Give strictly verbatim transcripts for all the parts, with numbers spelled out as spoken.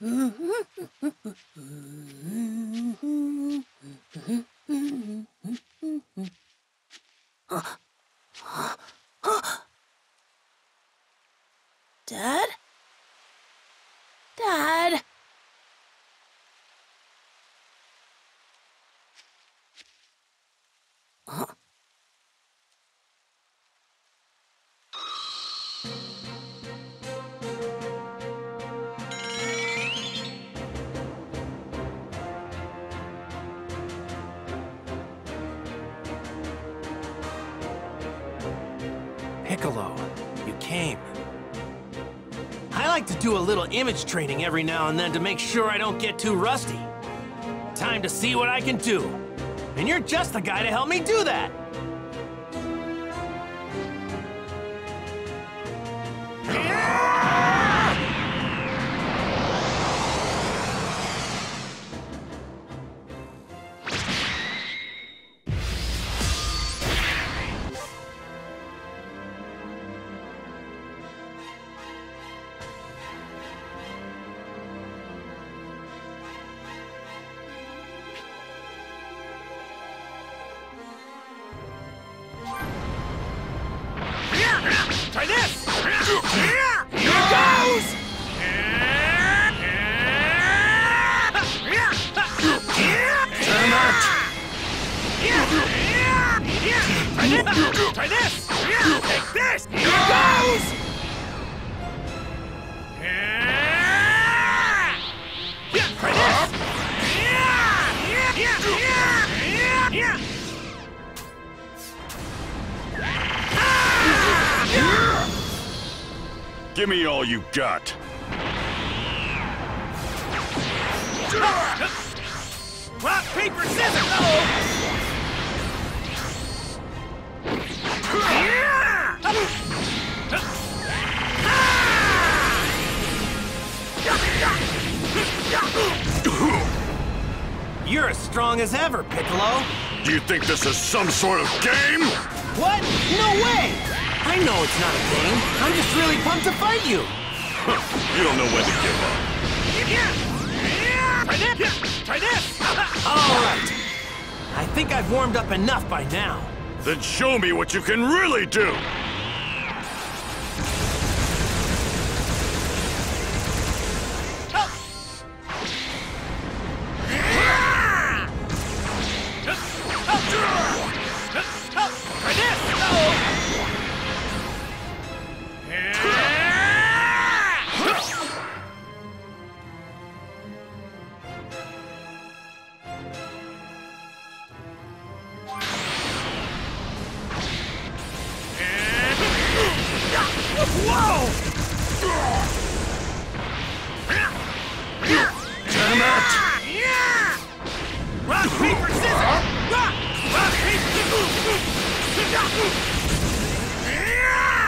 Dad? Dad? Huh? Piccolo, you came. I like to do a little image training every now and then to make sure I don't get too rusty. Time to see what I can do. And you're just the guy to help me do that! Try this! Here it goes! Turn out! Try this! Take this! Here it goes! Try this! Give me all you got. Rock, paper, scissors! Uh-oh. You're as strong as ever, Piccolo. Do you think this is some sort of game? What? No way! I know it's not a game. I'm just really pumped to fight you. You don't know when to give up. Try this! Try this! All right. I think I've warmed up enough by now. Then show me what you can really do.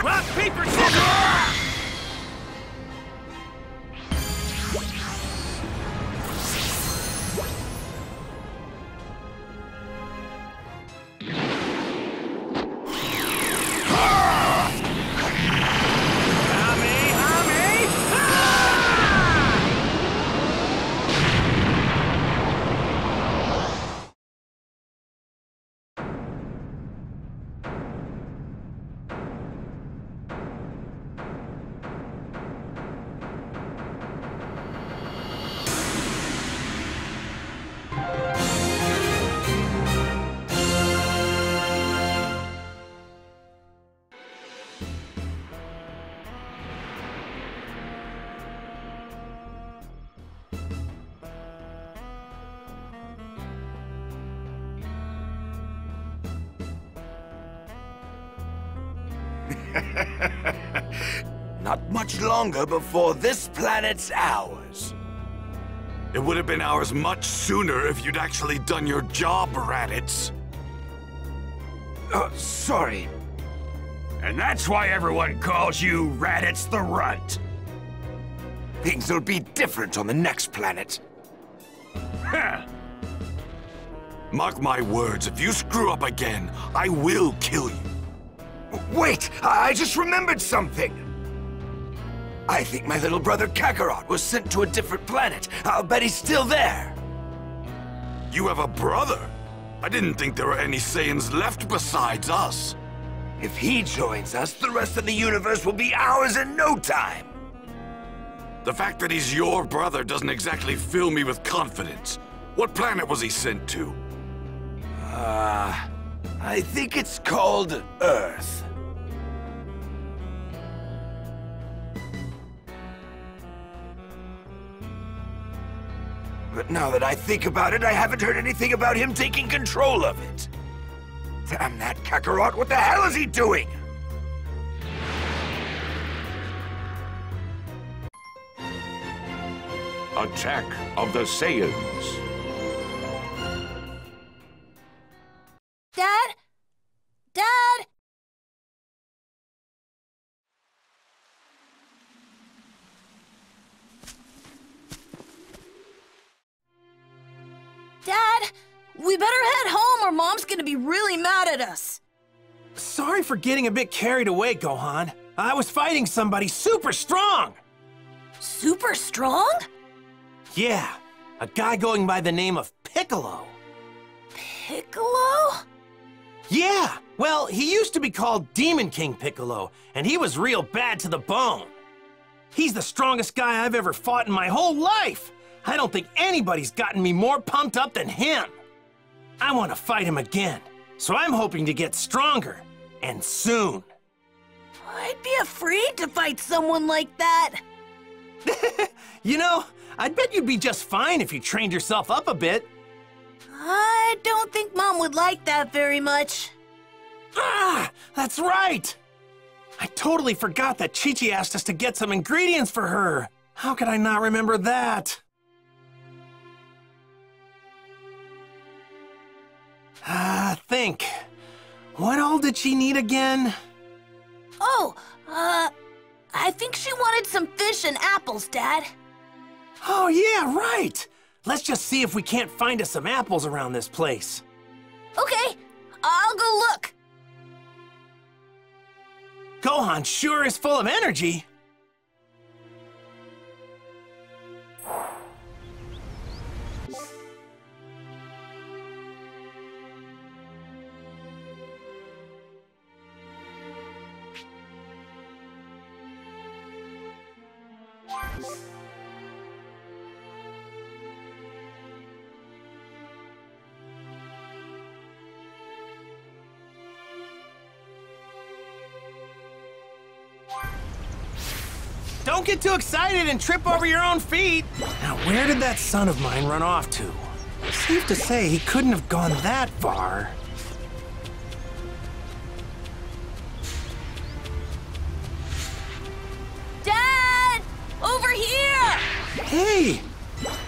Rock, paper, scissors! Not much longer before this planet's ours. It would have been ours much sooner if you'd actually done your job, Raditz. Uh, sorry. And that's why everyone calls you Raditz the Runt. Things will be different on the next planet. Huh. Mark my words, if you screw up again, I will kill you. Wait! I just remembered something! I think my little brother Kakarot was sent to a different planet. I'll bet he's still there. You have a brother? I didn't think there were any Saiyans left besides us. If he joins us, the rest of the universe will be ours in no time. The fact that he's your brother doesn't exactly fill me with confidence. What planet was he sent to? Uh, I think it's called Earth. But now that I think about it, I haven't heard anything about him taking control of it. Damn that Kakarot, what the hell is he doing? Attack of the Saiyans. Dad? Dad? Dad, we better head home or Mom's gonna be really mad at us. Sorry for getting a bit carried away, Gohan. I was fighting somebody super strong. Super strong? Yeah, a guy going by the name of Piccolo. Piccolo? Yeah, well, he used to be called Demon King Piccolo, and he was real bad to the bone. He's the strongest guy I've ever fought in my whole life. I don't think anybody's gotten me more pumped up than him. I want to fight him again, so I'm hoping to get stronger, and soon. I'd be afraid to fight someone like that. You know, I'd bet you'd be just fine if you trained yourself up a bit. I don't think Mom would like that very much. Ah, that's right! I totally forgot that Chi-Chi asked us to get some ingredients for her. How could I not remember that? Ah, uh, think. What all did she need again? Oh, uh, I think she wanted some fish and apples, Dad. Oh, yeah, right! Let's just see if we can't find us some apples around this place. Okay, I'll go look. Gohan sure is full of energy. Don't get too excited and trip over your own feet! Now, where did that son of mine run off to? Safe to say he couldn't have gone that far. Dad! Over here! Hey!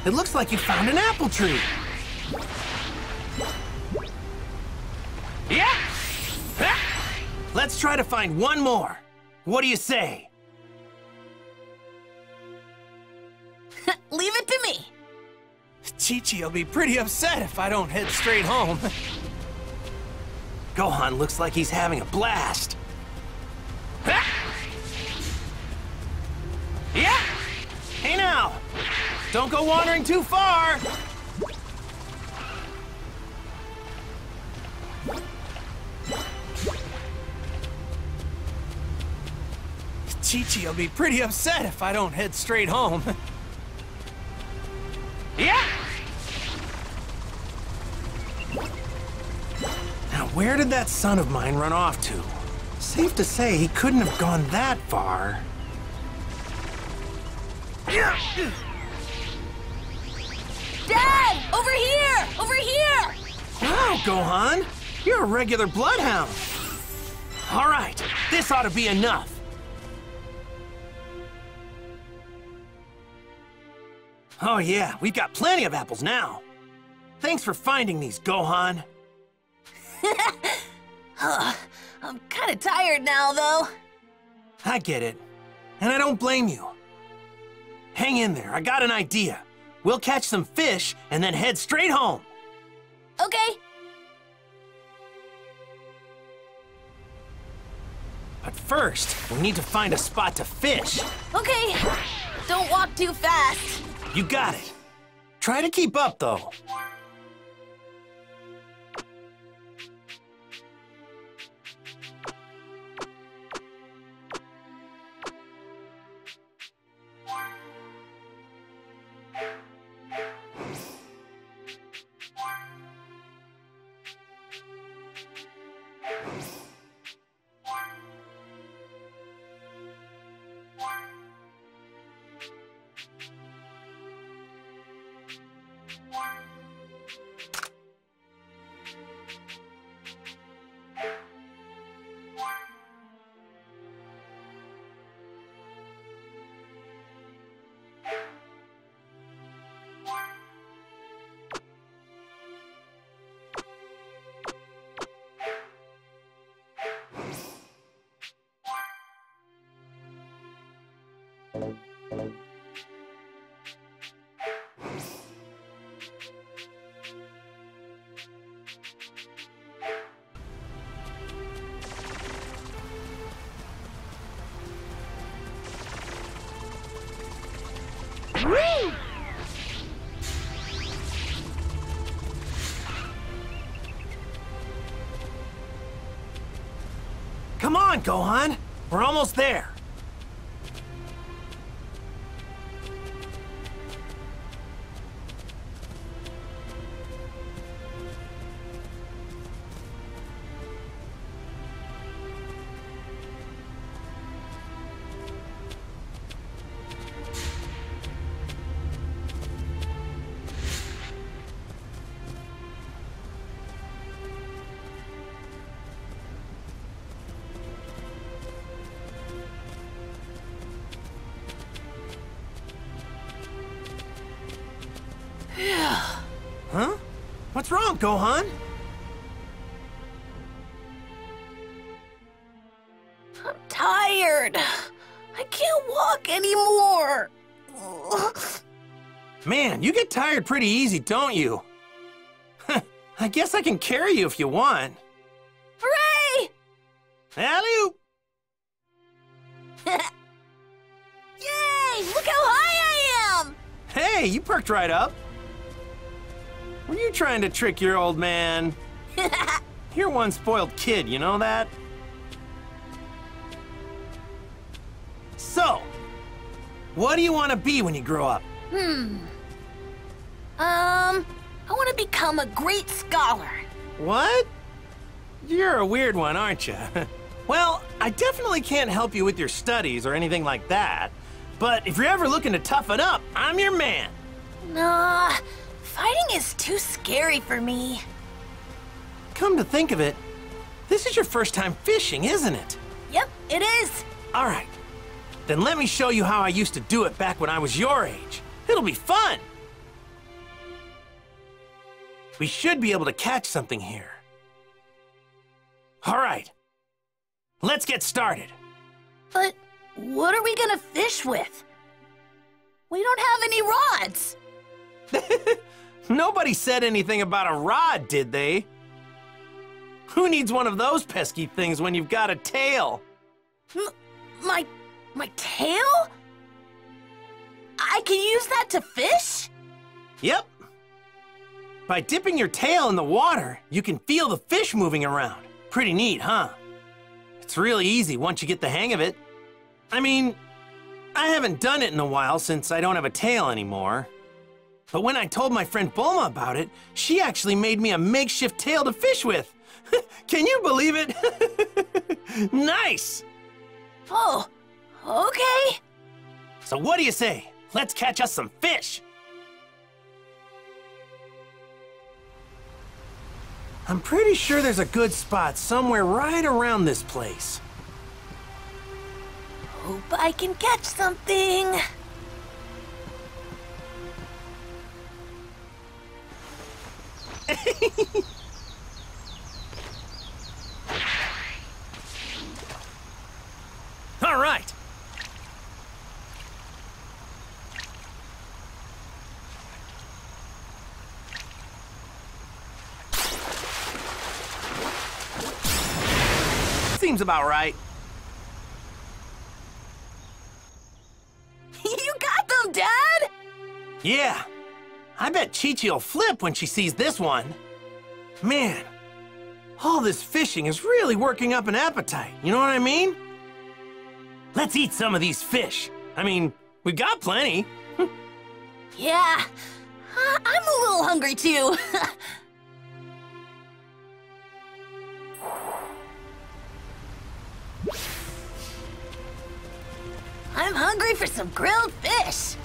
It looks like you found an apple tree. Yeah! Let's try to find one more. What do you say? Leave it to me. Chi-Chi will be pretty upset if I don't head straight home. Gohan looks like he's having a blast. Yeah! Hey now! Don't go wandering too far! Chi-Chi will be pretty upset if I don't head straight home. Yeah! Now, where did that son of mine run off to? Safe to say he couldn't have gone that far. Dad! Over here! Over here! Wow, Gohan! You're a regular bloodhound! All right, this ought to be enough. Oh yeah, we've got plenty of apples now. Thanks for finding these, Gohan. Oh, I'm kind of tired now, though. I get it, and I don't blame you. Hang in there, I got an idea. We'll catch some fish and then head straight home. Okay. But first, we need to find a spot to fish. Okay. Don't walk too fast. You got it. Try to keep up, though. Come on, Gohan! We're almost there! What's wrong, Gohan? I'm tired. I can't walk anymore. Man, you get tired pretty easy, don't you? I guess I can carry you if you want. Hooray! Alley-oop! Yay! Look how high I am! Hey, you perked right up. Were you trying to trick your old man? You're one spoiled kid, you know that? So, what do you want to be when you grow up? Hmm. Um, I want to become a great scholar. What? You're a weird one, aren't you? Well, I definitely can't help you with your studies or anything like that. But if you're ever looking to toughen up, I'm your man. Nah. Fighting is too scary for me. Come to think of it, this is your first time fishing, isn't it? Yep, it is. All right. Then let me show you how I used to do it back when I was your age. It'll be fun. We should be able to catch something here. All right. Let's get started. But what are we gonna fish with? We don't have any rods. Nobody said anything about a rod, did they? Who needs one of those pesky things when you've got a tail? M my... my tail? I can use that to fish? Yep. By dipping your tail in the water, you can feel the fish moving around. Pretty neat, huh? It's really easy once you get the hang of it. I mean, I haven't done it in a while since I don't have a tail anymore. But when I told my friend Bulma about it, she actually made me a makeshift tail to fish with. Can you believe it? Nice! Oh, okay. So what do you say? Let's catch us some fish. I'm pretty sure there's a good spot somewhere right around this place. Hope I can catch something. All right. Seems about right. Yeah, I bet Chi-Chi will flip when she sees this one. Man, all this fishing is really working up an appetite, you know what I mean? Let's eat some of these fish. I mean, we've got plenty. Yeah, I I'm a little hungry too. I'm hungry for some grilled fish.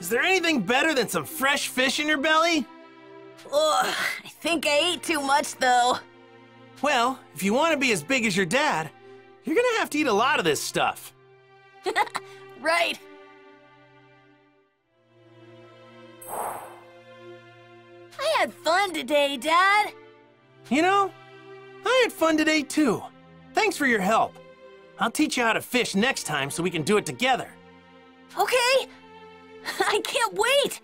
Is there anything better than some fresh fish in your belly? Ugh, I think I ate too much, though. Well, if you want to be as big as your dad, you're gonna have to eat a lot of this stuff. Right. I had fun today, Dad. You know, I had fun today, too. Thanks for your help. I'll teach you how to fish next time so we can do it together. Okay. I can't wait!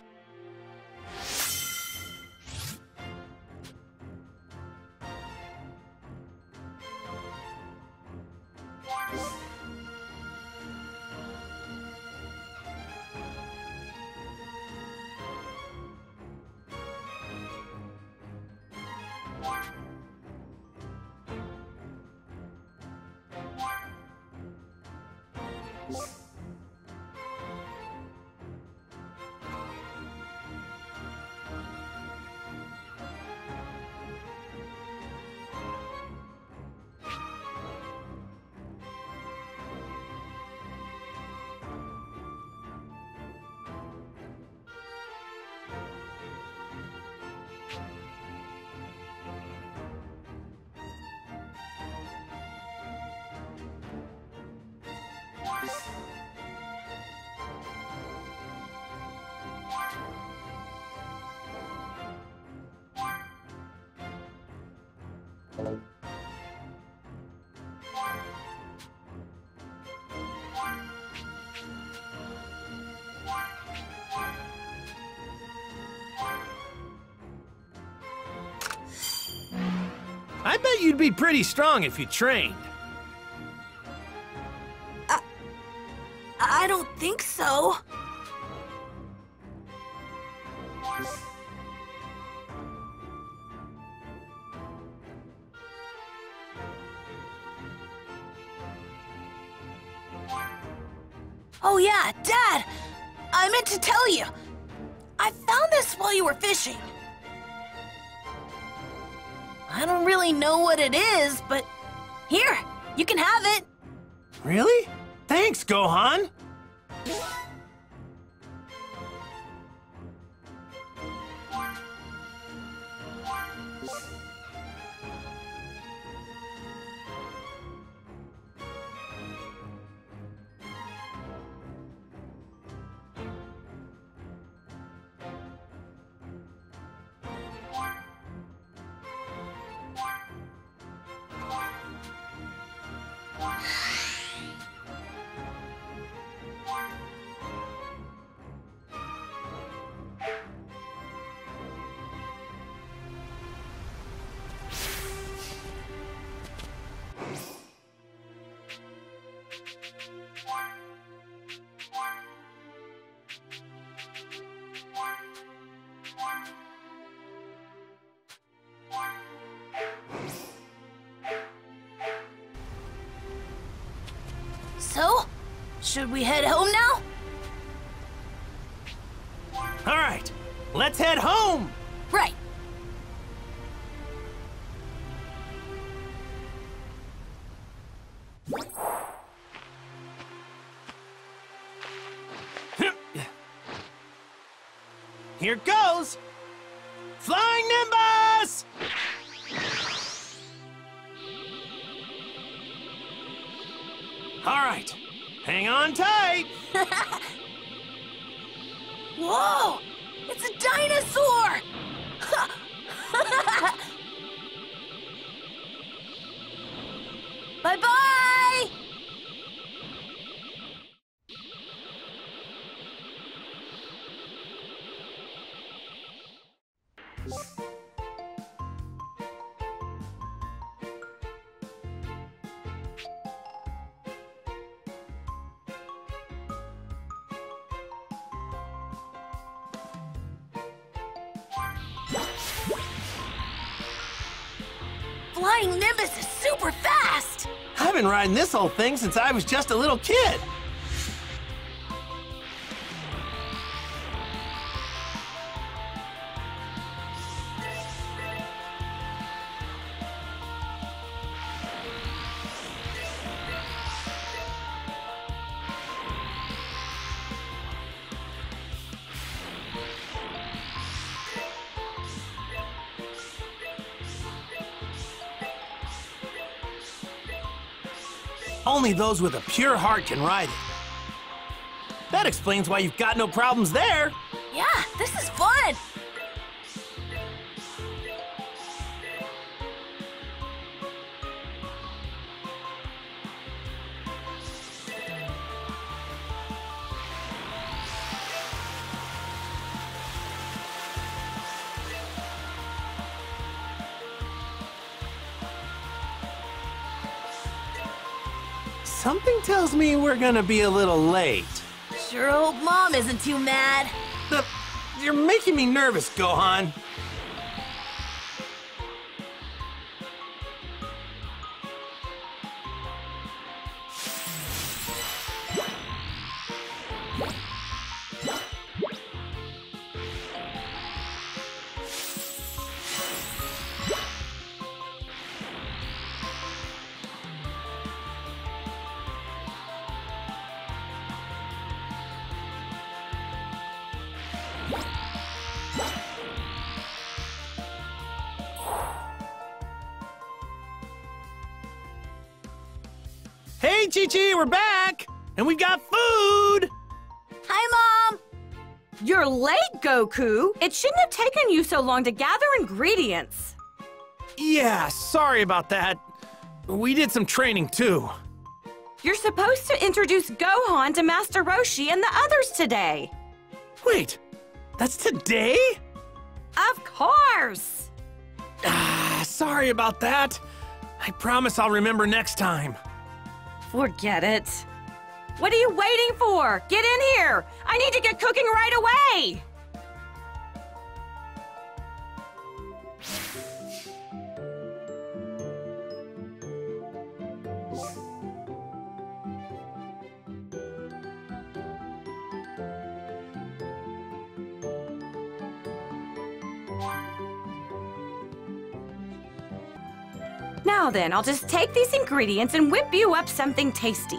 I bet you'd be pretty strong if you trained. I... I don't think so. Oh yeah, Dad! I meant to tell you! I found this while you were fishing. I don't really know what it is, but here, you can have it. Really? Thanks, Gohan. So, should we head home now? All right, let's head home! Right. Here goes! Flying Nimbus! All right, hang on tight. Whoa, it's a dinosaur. Bye-bye. Flying Nimbus is super fast! I've been riding this whole thing since I was just a little kid. Only those with a pure heart can ride it. That explains why you've got no problems there. Yeah, this is fun. Something tells me we're gonna be a little late. Sure hope Mom isn't too mad. The, you're making me nervous, Gohan. Hey, Chi-Chi, we're back! And we've got food! Hi, Mom! You're late, Goku! It shouldn't have taken you so long to gather ingredients. Yeah, sorry about that. We did some training, too. You're supposed to introduce Gohan to Master Roshi and the others today. Wait, that's today? Of course! Ah, sorry about that. I promise I'll remember next time. Forget it. What are you waiting for? Get in here! I need to get cooking right away! Now then, I'll just take these ingredients and whip you up something tasty.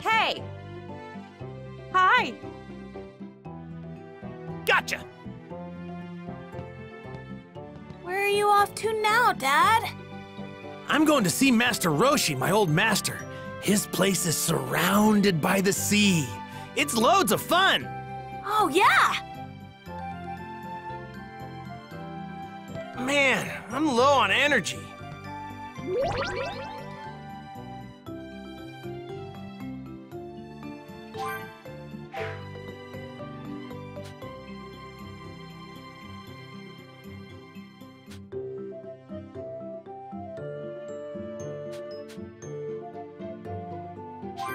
Hey! Hi! Gotcha! Where are you off to now, Dad? I'm going to see Master Roshi, my old master. His place is surrounded by the sea. It's loads of fun! Oh, yeah! Man, I'm low on energy.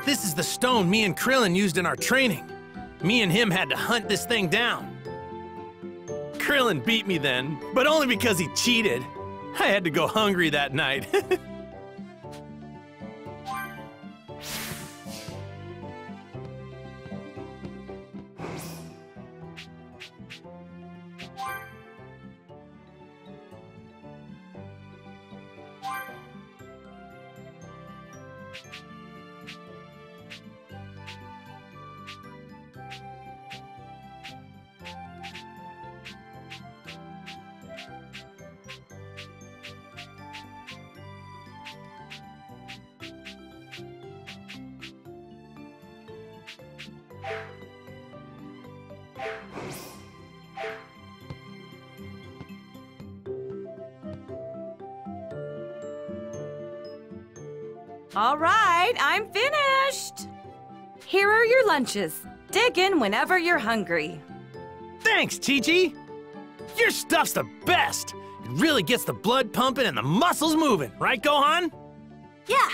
This is the stone me and Krillin used in our training. Me and him had to hunt this thing down. Krillin beat me then, but only because he cheated. I had to go hungry that night. All right, I'm finished! Here are your lunches. Dig in whenever you're hungry. Thanks, Chi-Chi! Your stuff's the best! It really gets the blood pumping and the muscles moving, right, Gohan? Yeah!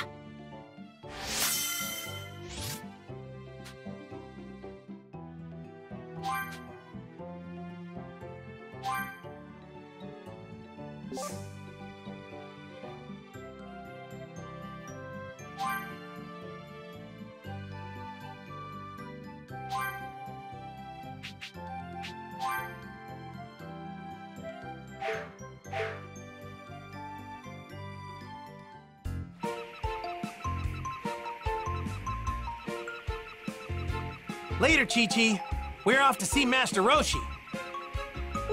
Later, Chi-Chi. We're off to see Master Roshi.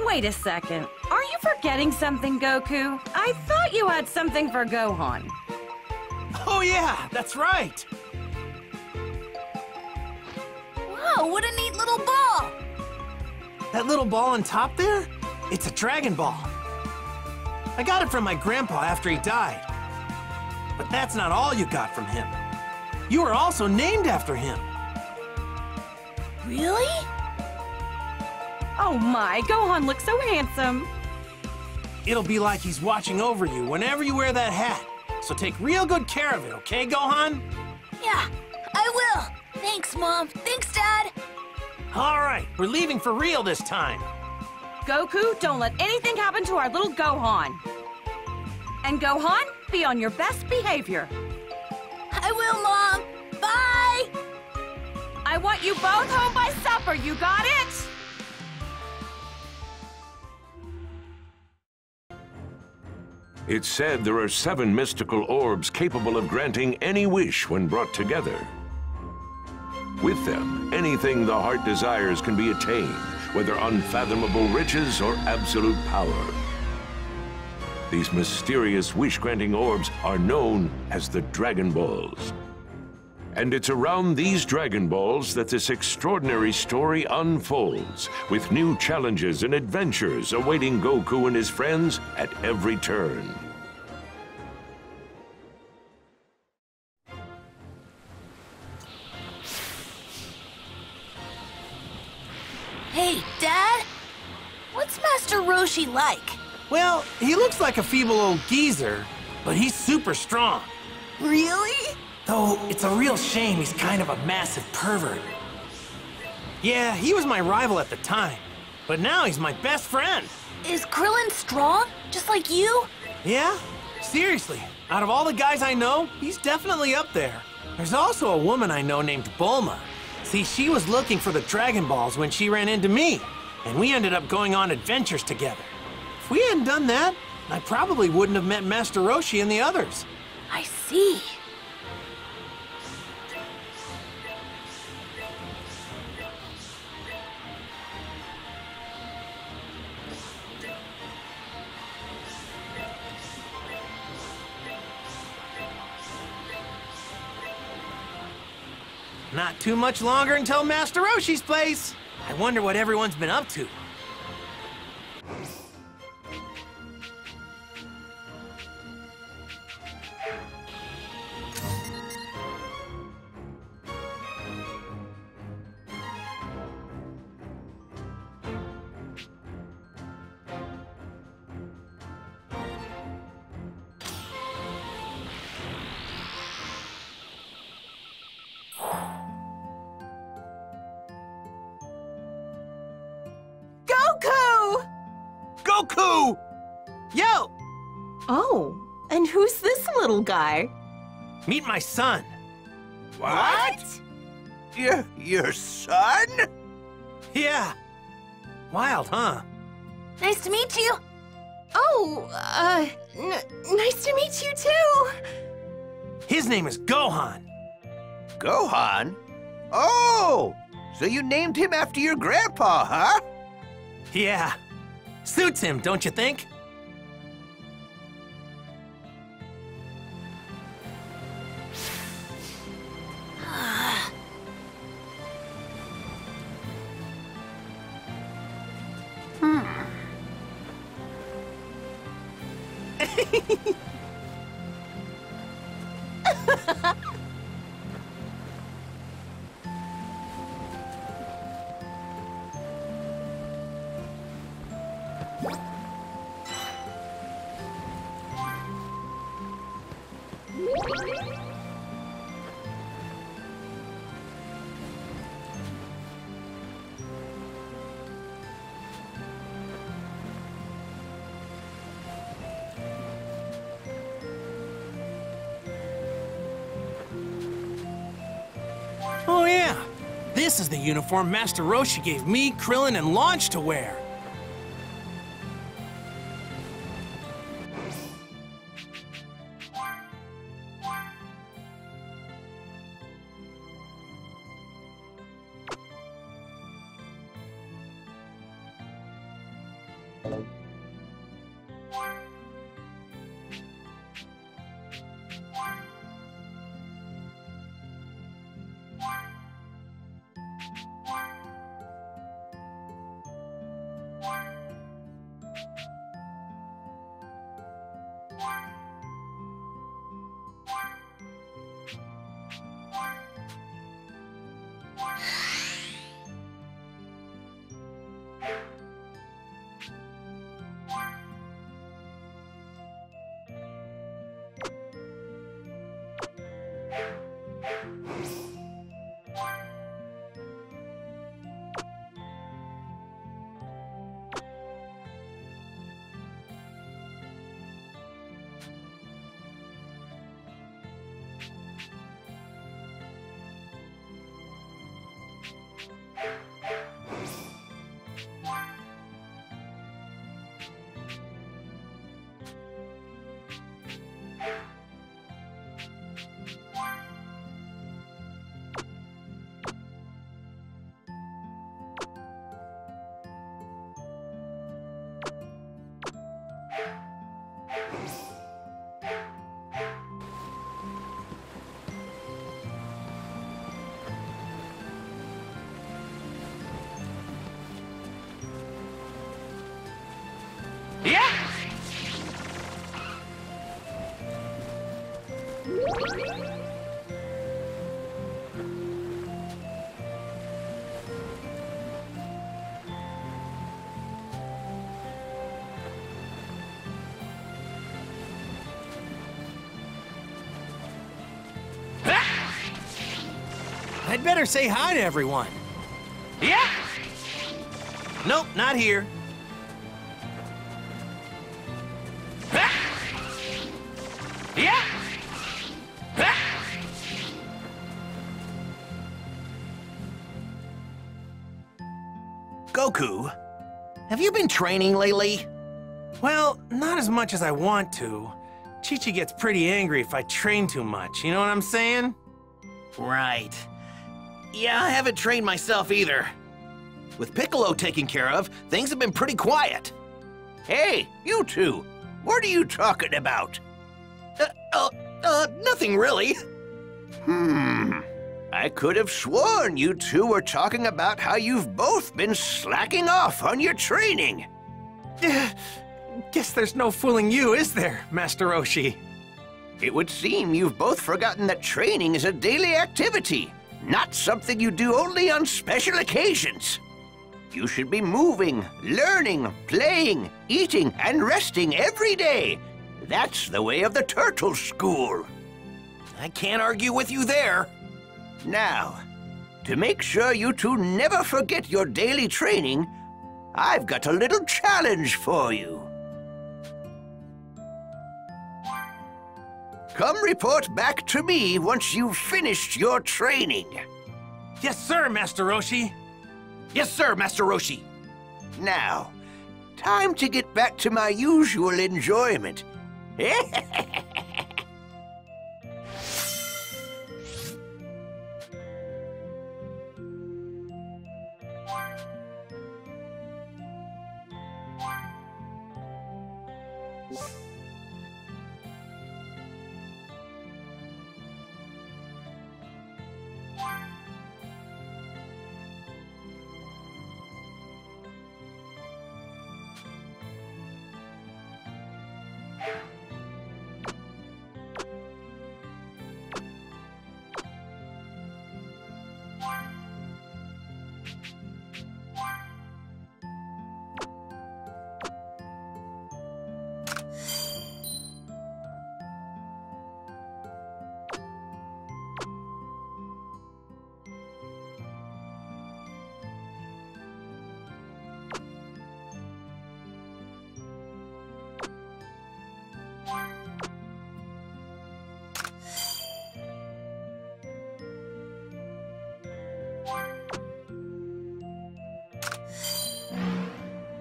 Wait a second. Are you forgetting something, Goku? I thought you had something for Gohan. Oh, yeah, that's right. Wow, what a neat little ball. That little ball on top there? It's a Dragon Ball. I got it from my grandpa after he died. But that's not all you got from him. You were also named after him. Really? Oh my, Gohan looks so handsome. It'll be like he's watching over you whenever you wear that hat. So take real good care of it, okay, Gohan? Yeah, I will. Thanks, Mom. Thanks, Dad. All right, we're leaving for real this time. Goku, don't let anything happen to our little Gohan. And Gohan, be on your best behavior. I will, Mom. Bye! I want you both home by supper, you got it? It's said there are seven mystical orbs capable of granting any wish when brought together. With them, anything the heart desires can be attained, whether unfathomable riches or absolute power. These mysterious wish-granting orbs are known as the Dragon Balls. And it's around these Dragon Balls that this extraordinary story unfolds, with new challenges and adventures awaiting Goku and his friends at every turn. Hey, Dad? What's Master Roshi like? Well, he looks like a feeble old geezer, but he's super strong. Really? Though, it's a real shame he's kind of a massive pervert. Yeah, he was my rival at the time, but now he's my best friend. Is Krillin strong, just like you? Yeah, seriously. Out of all the guys I know, he's definitely up there. There's also a woman I know named Bulma. See, she was looking for the Dragon Balls when she ran into me, and we ended up going on adventures together. If we hadn't done that, I probably wouldn't have met Master Roshi and the others. I see. Not too much longer until Master Roshi's place. I wonder what everyone's been up to. Goku! Yo! Oh, and who's this little guy? Meet my son. What? What? Your, your son? Yeah. Wild, huh? Nice to meet you. Oh, uh, n nice to meet you too. His name is Gohan. Gohan? Oh! So you named him after your grandpa, huh? Yeah. Suits him, don't you think? This is the uniform Master Roshi gave me, Krillin, and Launch to wear. I'd better say hi to everyone. Yeah! Nope, not here. Goku, have you been training lately? Well, not as much as I want to. Chi-Chi gets pretty angry if I train too much, you know what I'm saying? Right. Yeah, I haven't trained myself either. With Piccolo taken care of, things have been pretty quiet. Hey, you two, what are you talking about? Uh, uh, uh, nothing really. Hmm, I could have sworn you two were talking about how you've both been slacking off on your training. Guess there's no fooling you, is there, Master Roshi? It would seem you've both forgotten that training is a daily activity. Not something you do only on special occasions. You should be moving, learning, playing, eating, and resting every day. That's the way of the Turtle School. I can't argue with you there. Now, to make sure you two never forget your daily training, I've got a little challenge for you. Come report back to me once you've finished your training. Yes, sir, Master Roshi. Yes, sir, Master Roshi. Now, time to get back to my usual enjoyment.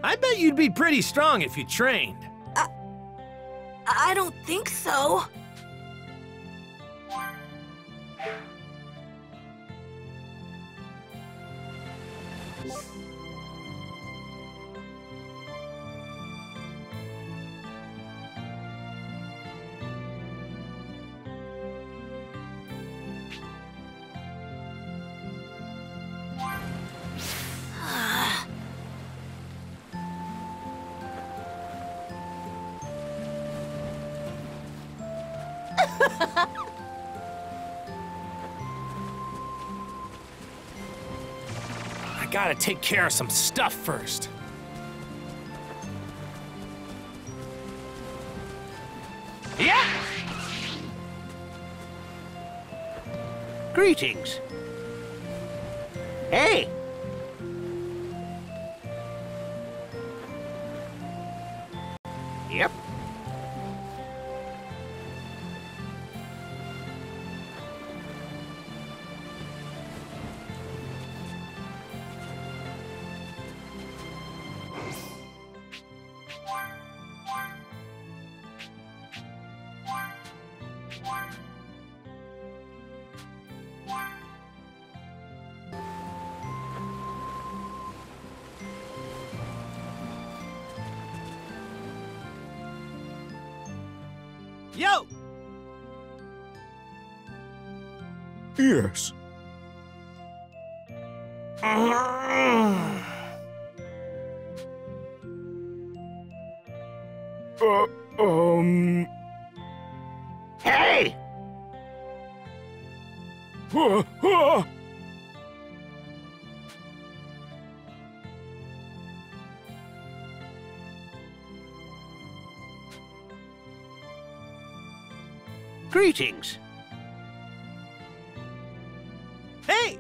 I bet you'd be pretty strong if you trained. I... I don't think so. I gotta take care of some stuff first. Yeah. Greetings. Hey. Yep. Yo! Yes. Uh, um... Hey! Uh, uh. Greetings. Hey!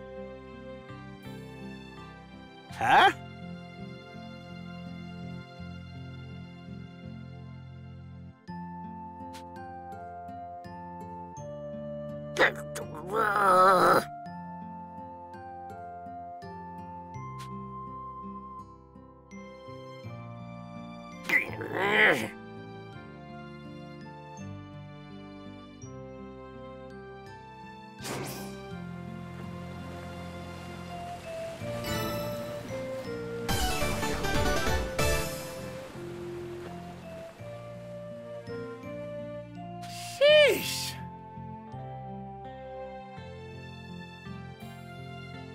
Huh?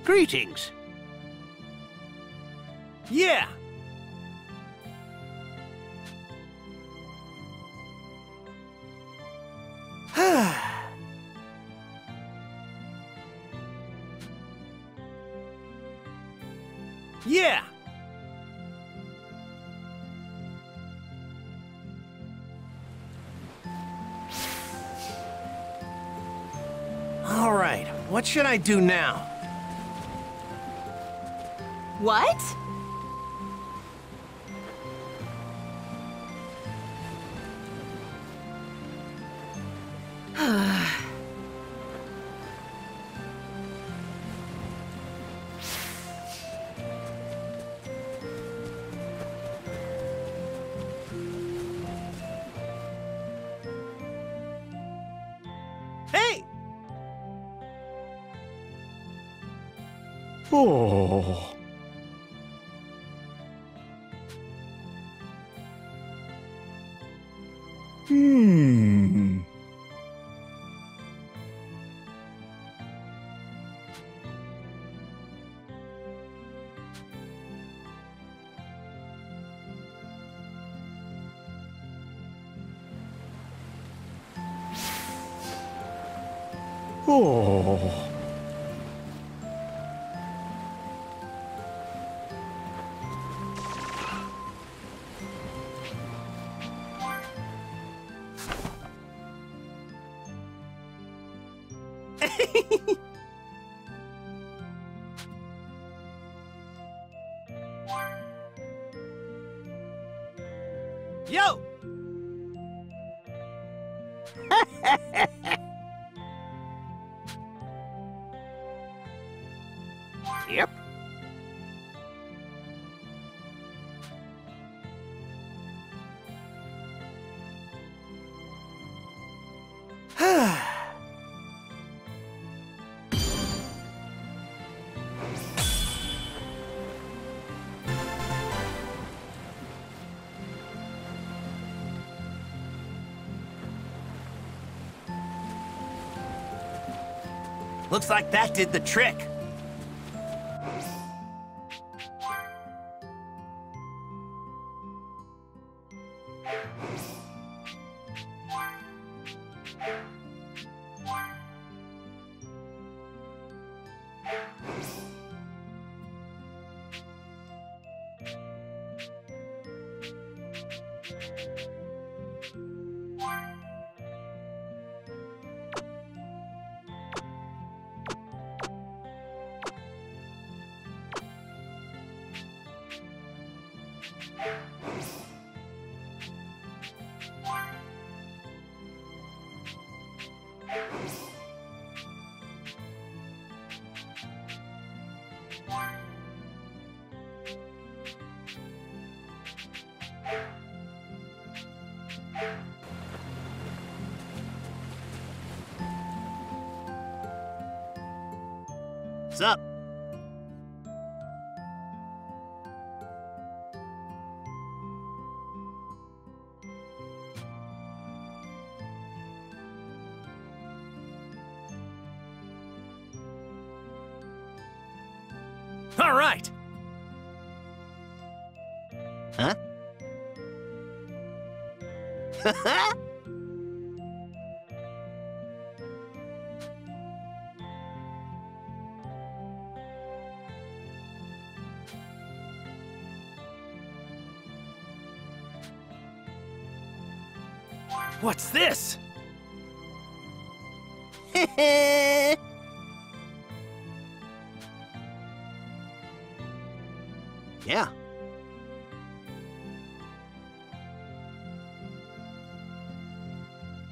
Greetings. Yeah. Yeah. All right, what should I do now? What? Hey! Oh... Hmm. Oh. Yo. Yep. Looks like that did the trick. What's up? All right. Huh? Haha. What's this? Hehe. Yeah.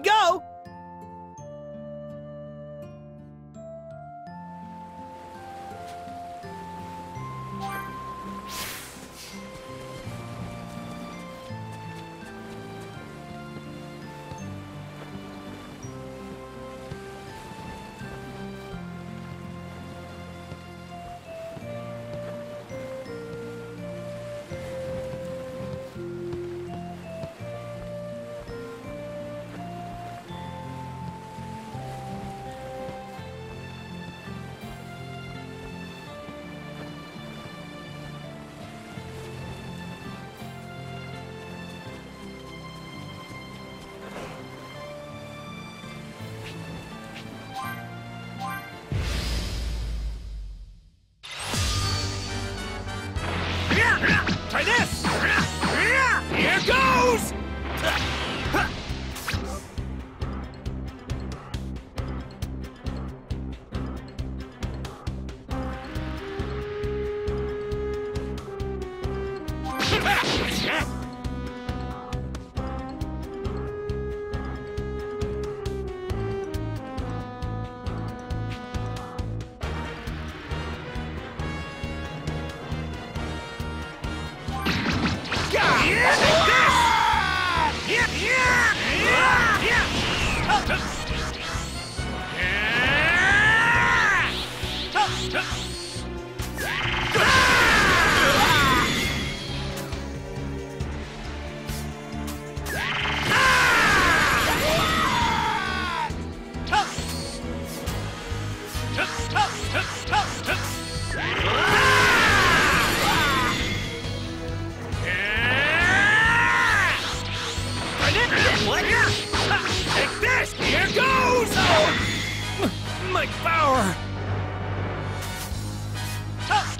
go.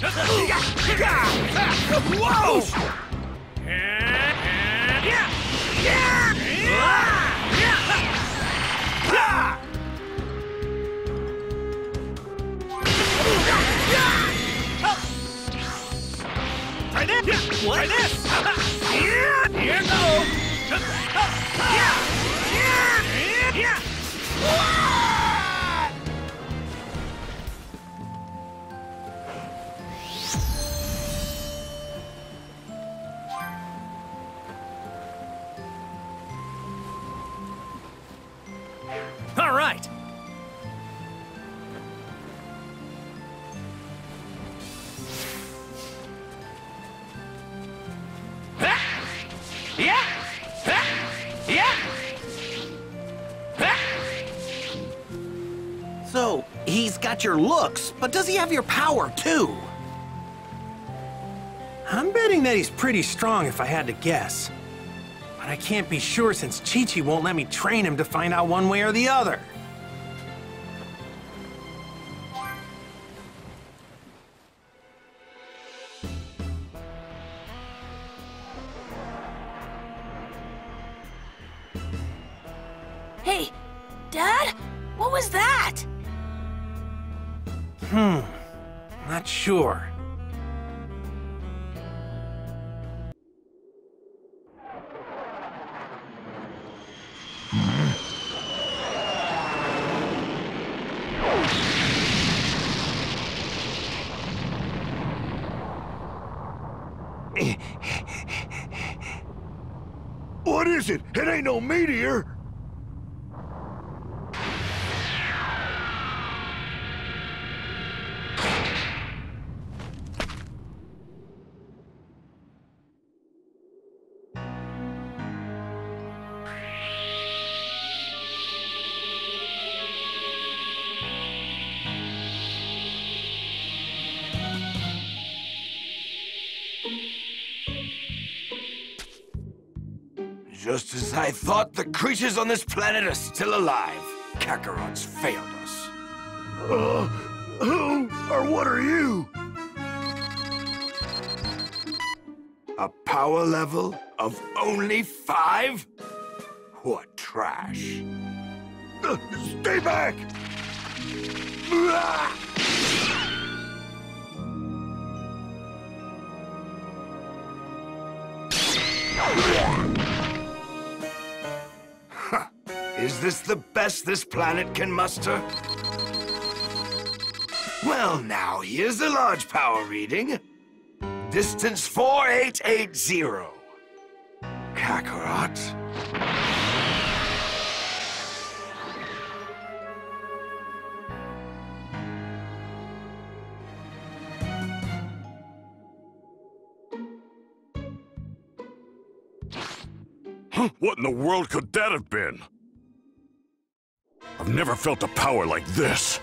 to the whoa! Try this! Try this! Here goes! Yeah! Yeah! Yeah! All right. Yeah. Yeah. So, he's got your looks, but does he have your power too? I'm betting that he's pretty strong if I had to guess. But I can't be sure since Chi-Chi won't let me train him to find out one way or the other. Hey, Dad? What was that? Hmm, not sure. What is it? It ain't no meteor! Just as I thought, the creatures on this planet are still alive. Kakarot's failed us. Uh, who or what are you? A power level of only five? What trash. Uh, stay back! Ah! Is this the best this planet can muster? Well now, here's the large power reading. Distance four eight eight zero. Kakarot. What in the world could that have been? I've never felt a power like this.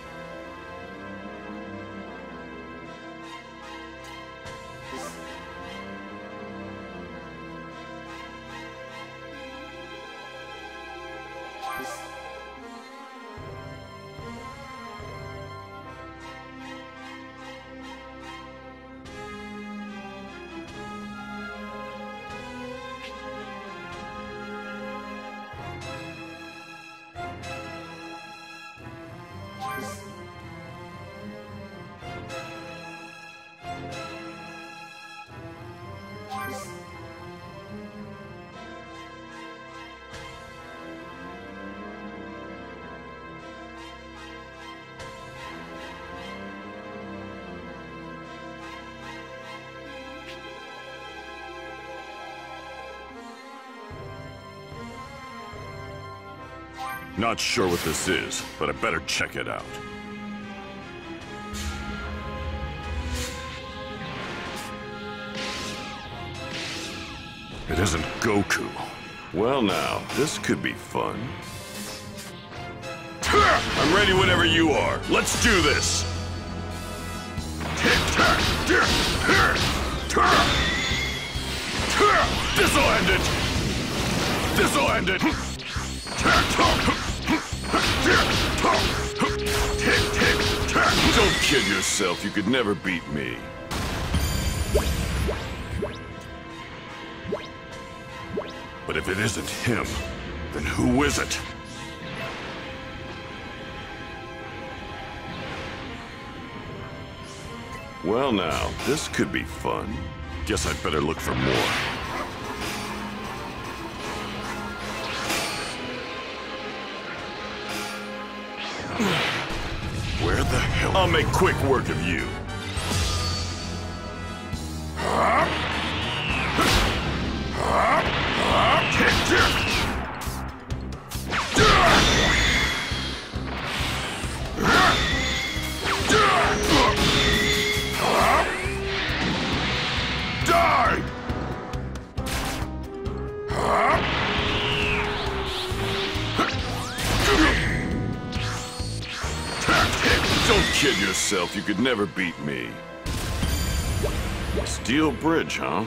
Not sure what this is, but I better check it out. It isn't Goku. Well now, this could be fun. I'm ready whenever you are. Let's do this! This'll end it! This'll end it! Don't kid yourself, you could never beat me. But if it isn't him, then who is it? Well now, this could be fun. Guess I'd better look for more. Where the hell? I'll make quick work of you. You could never beat me. Steel bridge, huh?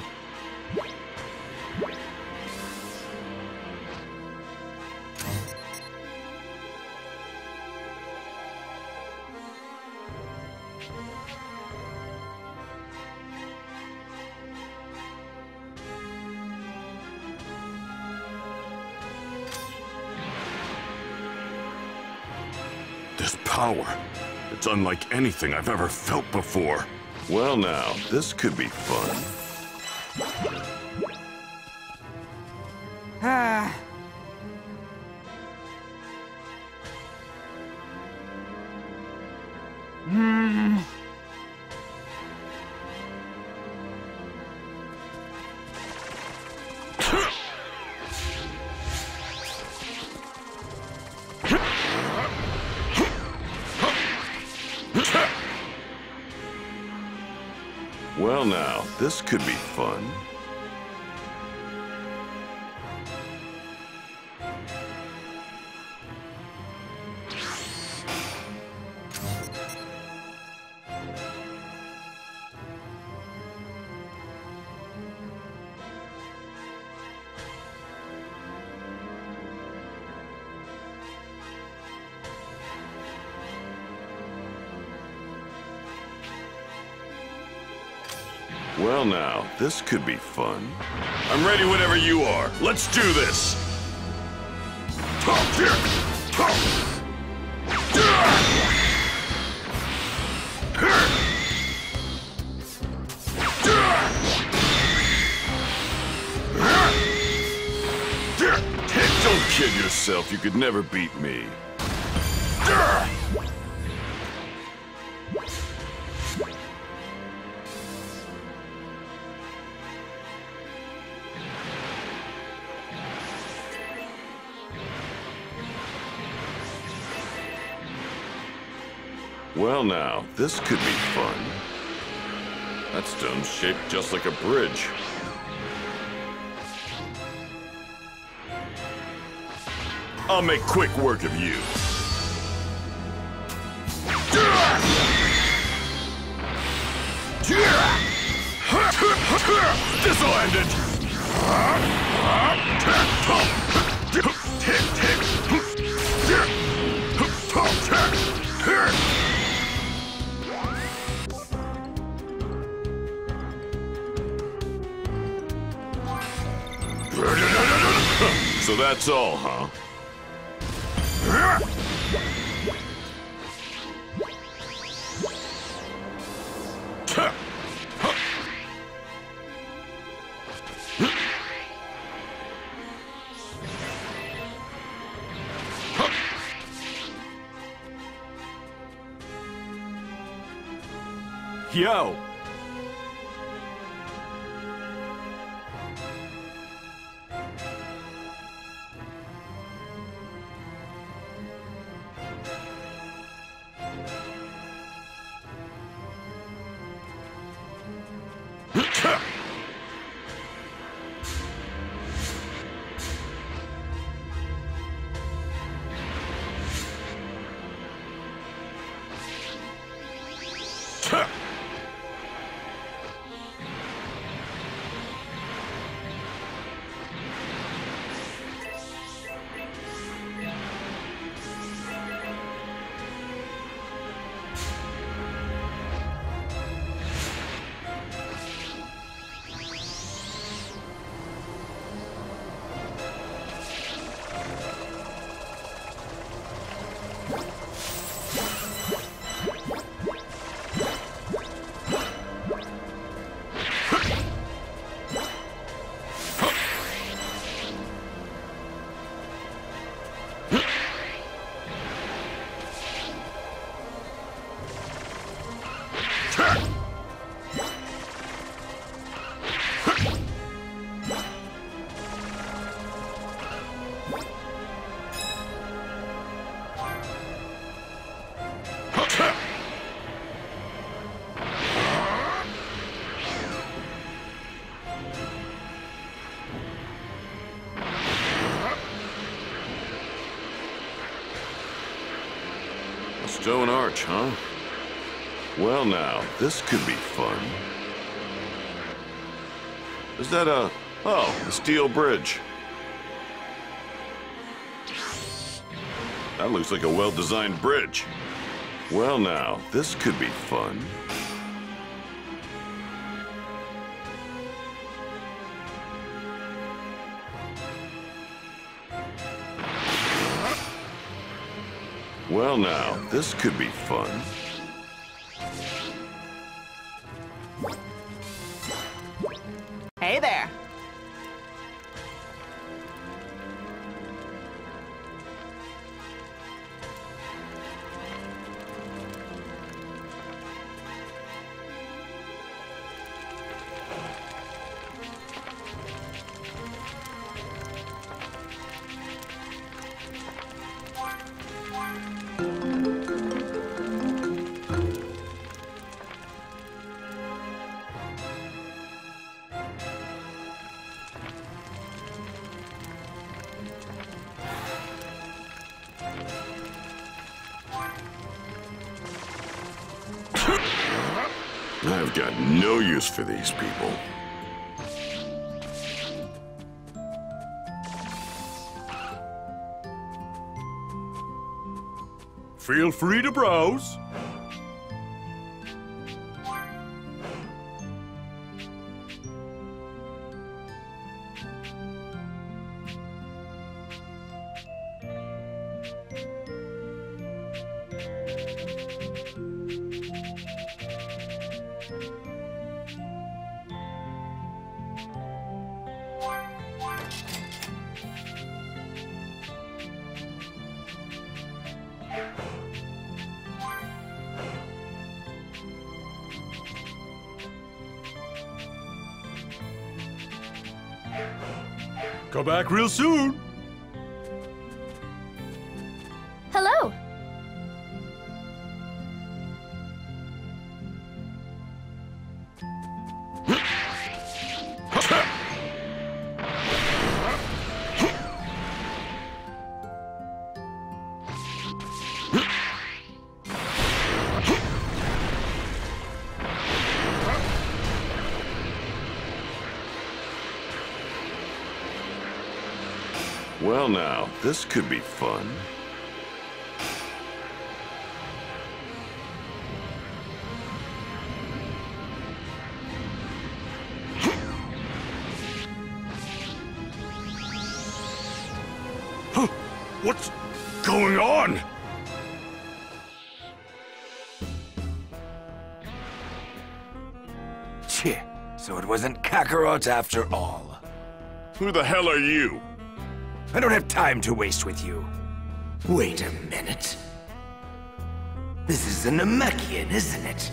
This power. It's unlike anything I've ever felt before. Well now, this could be fun. Ah. Hmm. Well now, this could be fun. Well now, this could be fun. I'm ready whenever you are. Let's do this! Don't kid yourself, you could never beat me. Well now, this could be fun. That stone's shaped just like a bridge. I'll make quick work of you. This'll end it! So that's all, huh? Yo! Stone Arch, huh? Well now, this could be fun. Is that a... oh, a steel bridge. That looks like a well-designed bridge. Well now, this could be fun. Well now, this could be fun. Hey there! I've got no use for these people. Feel free to browse. Come back real soon. Hello. Well now, this could be fun. What's going on? Cheh, so it wasn't Kakarot after all. Who the hell are you? I don't have time to waste with you. Wait a minute. This is a Namekian, isn't it?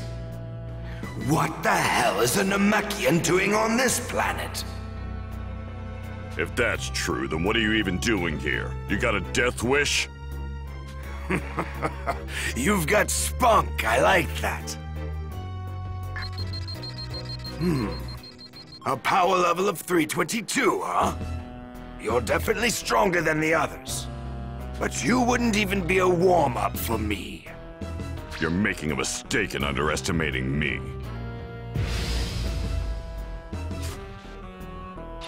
What the hell is a Namekian doing on this planet? If that's true, then what are you even doing here? You got a death wish? You've got spunk, I like that. Hmm. A power level of three twenty-two, huh? You're definitely stronger than the others, but you wouldn't even be a warm-up for me. You're making a mistake in underestimating me.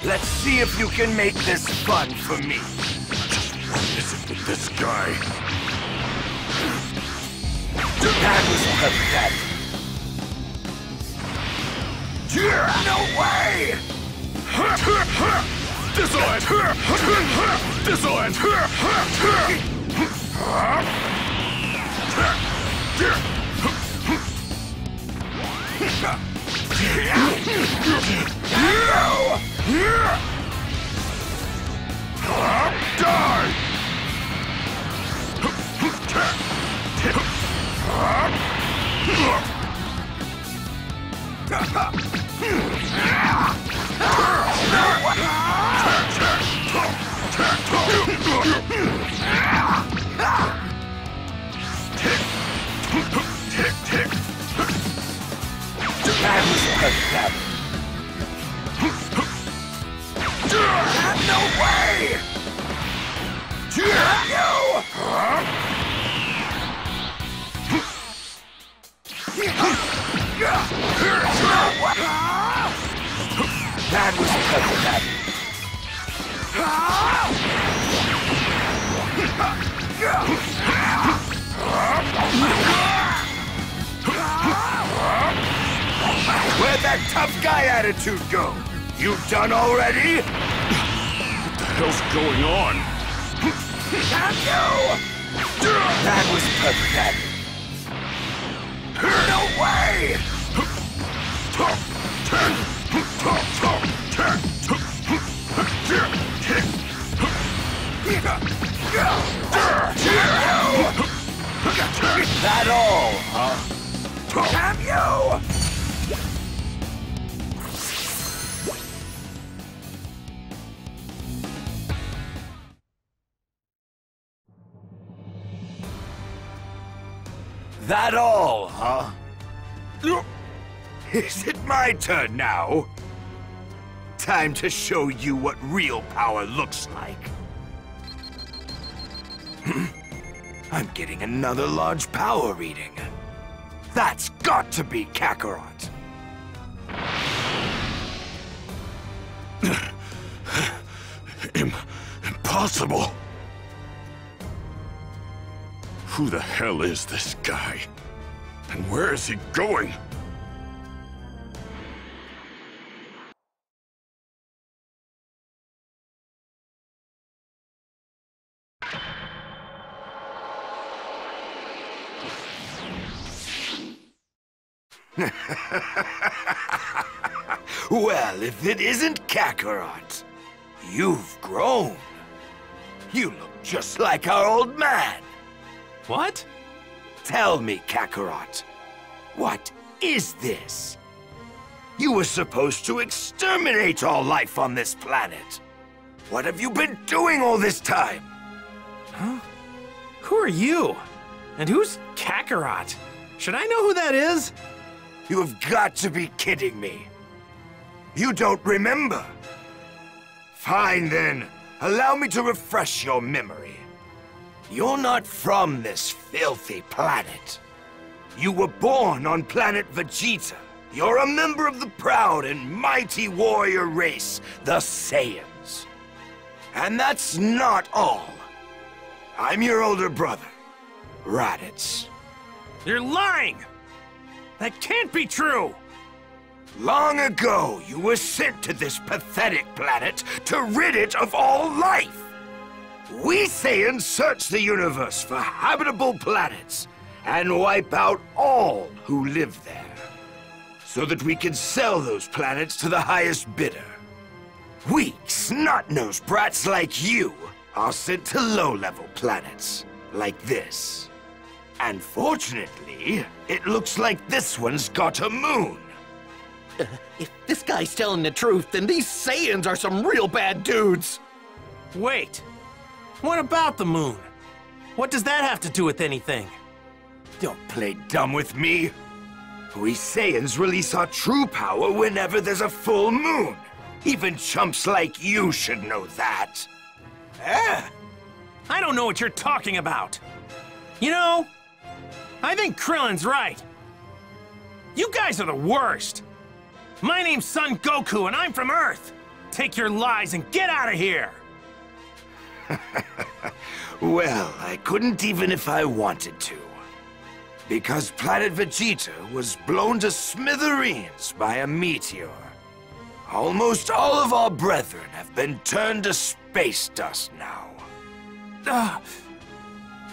Let's see if you can make this fun for me. Listen to this guy. That was perfect. No way! Dissolent! Dissolent! Die! No way! That was perfect. Where'd that tough guy attitude go? You done already? What the hell's going on? Not you! That was perfect. No way! That all, huh? Damn you! That all, huh? Is it my turn now? Time to show you what real power looks like. I'm getting another large power reading. That's got to be Kakarot. Im- impossible. Who the hell is this guy? And where is he going? Well, if it isn't Kakarot, you've grown. You look just like our old man. What? Tell me, Kakarot, what is this? You were supposed to exterminate all life on this planet. What have you been doing all this time? Huh? Who are you? And who's Kakarot? Should I know who that is? You have got to be kidding me. You don't remember. Fine then, allow me to refresh your memory. You're not from this filthy planet. You were born on Planet Vegeta. You're a member of the proud and mighty warrior race, the Saiyans. And that's not all. I'm your older brother, Raditz. You're lying! That can't be true! Long ago, you were sent to this pathetic planet to rid it of all life. We Saiyans search the universe for habitable planets and wipe out all who live there, so that we can sell those planets to the highest bidder. Weak, snot-nosed brats like you are sent to low-level planets, like this. Unfortunately, it looks like this one's got a moon. Uh, if this guy's telling the truth, then these Saiyans are some real bad dudes. Wait. What about the moon? What does that have to do with anything? Don't play dumb with me. We Saiyans release our true power whenever there's a full moon. Even chumps like you should know that. Eh? I don't know what you're talking about. You know, I think Krillin's right. You guys are the worst. My name's Son Goku, and I'm from Earth. Take your lies and get out of here. Well, I couldn't even if I wanted to. Because Planet Vegeta was blown to smithereens by a meteor. Almost all of our brethren have been turned to space dust now. Uh,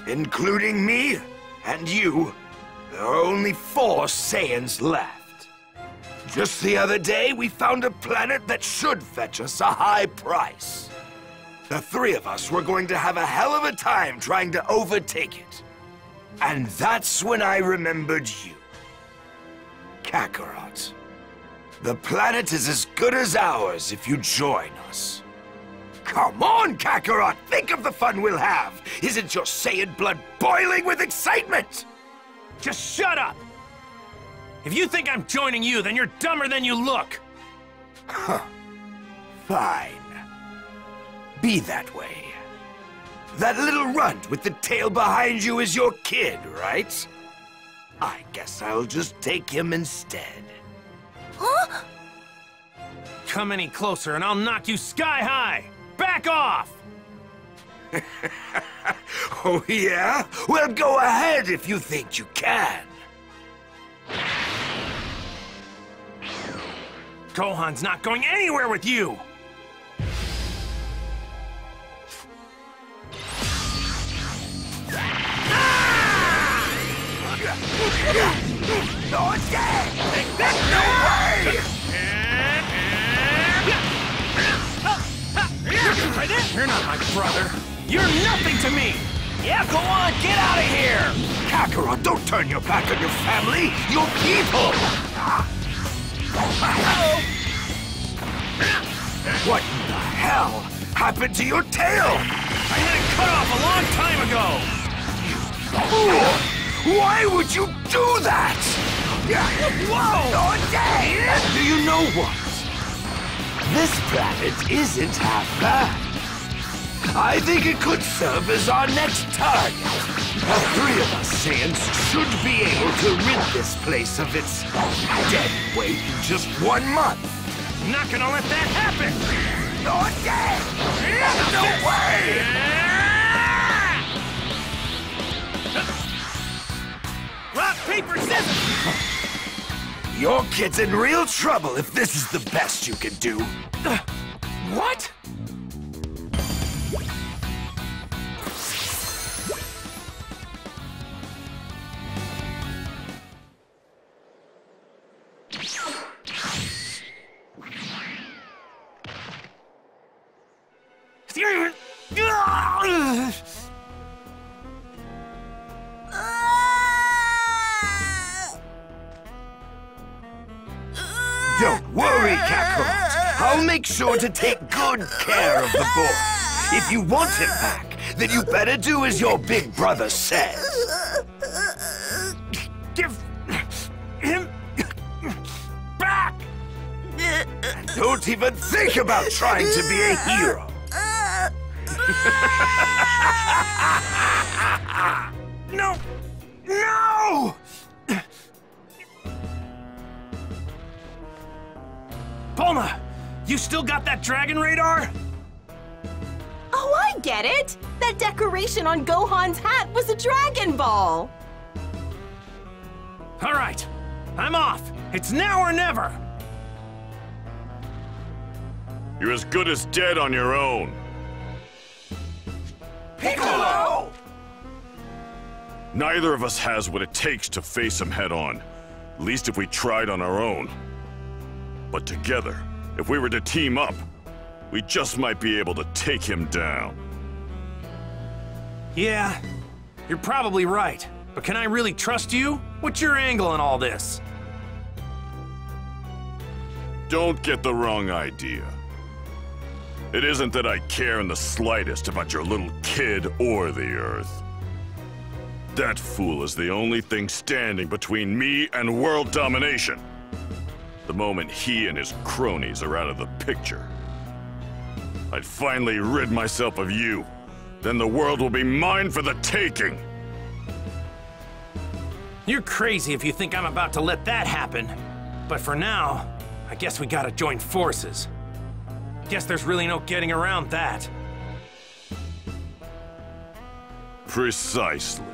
Including me and you. There are only four Saiyans left. Just the other day, we found a planet that should fetch us a high price. The three of us were going to have a hell of a time trying to overtake it. And that's when I remembered you. Kakarot. The planet is as good as ours if you join us. Come on, Kakarot! Think of the fun we'll have! Isn't your Saiyan blood boiling with excitement? Just shut up! If you think I'm joining you, then you're dumber than you look! Huh. Fine. Be that way. That little runt with the tail behind you is your kid, right? I guess I'll just take him instead. Huh? Come any closer and I'll knock you sky high! Back off! Oh, yeah? Well, go ahead if you think you can. Gohan's not going anywhere with you! No, it's dead! That's no way! You're not my brother! You're nothing to me! Yeah, go on, get out of here! Kakarot, don't turn your back on your family! Your people! Uh-oh. What in the hell happened to your tail? I had it cut off a long time ago! Ooh. Why would you do that? Whoa! All day! Do you know what? This planet isn't half bad. I think it could serve as our next target. The three of us Saiyans should be able to rid this place of its dead weight in just one month. I'm not gonna let that happen! All day! No way! Rock, paper, scissors! Your kid's in real trouble if this is the best you can do. Uh, what? Sure to take good care of the boy. If you want him back, then you better do as your big brother says. Give him back! And don't even think about trying to be a hero. No! No! Bulma! You still got that dragon radar? Oh, I get it! That decoration on Gohan's hat was a Dragon Ball! All right, I'm off! It's now or never! You're as good as dead on your own. Piccolo! Neither of us has what it takes to face him head-on. At least if we tried on our own. But together, if we were to team up, we just might be able to take him down. Yeah, you're probably right. But can I really trust you? What's your angle in all this? Don't get the wrong idea. It isn't that I care in the slightest about your little kid or the Earth. That fool is the only thing standing between me and world domination. The moment he and his cronies are out of the picture, I'd finally rid myself of you. Then the world will be mine for the taking. You're crazy if you think I'm about to let that happen. But for now, I guess we gotta join forces. Guess there's really no getting around that. Precisely.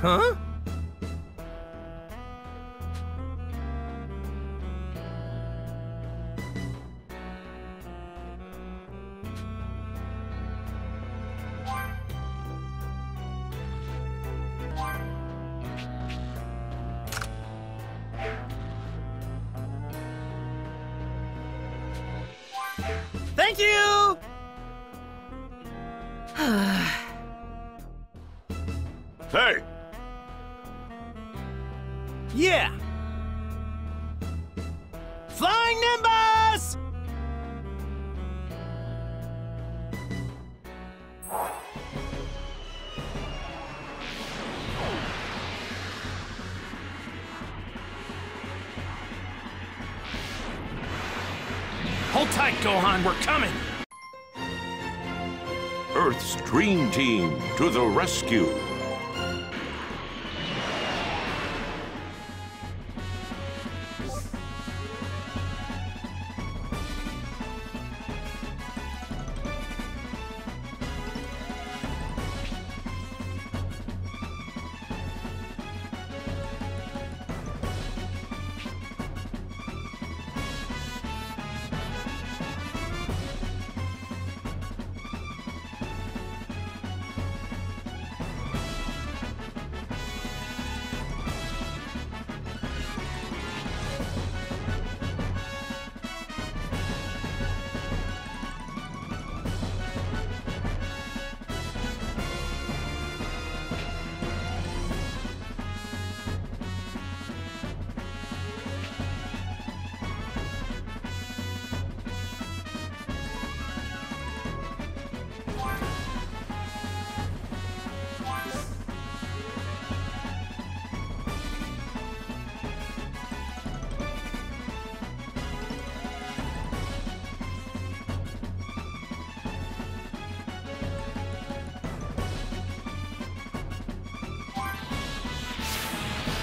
Huh? Thank you! Hey! Yeah! Flying Nimbus! Hold tight, Gohan, we're coming! Earth's Dream Team to the rescue!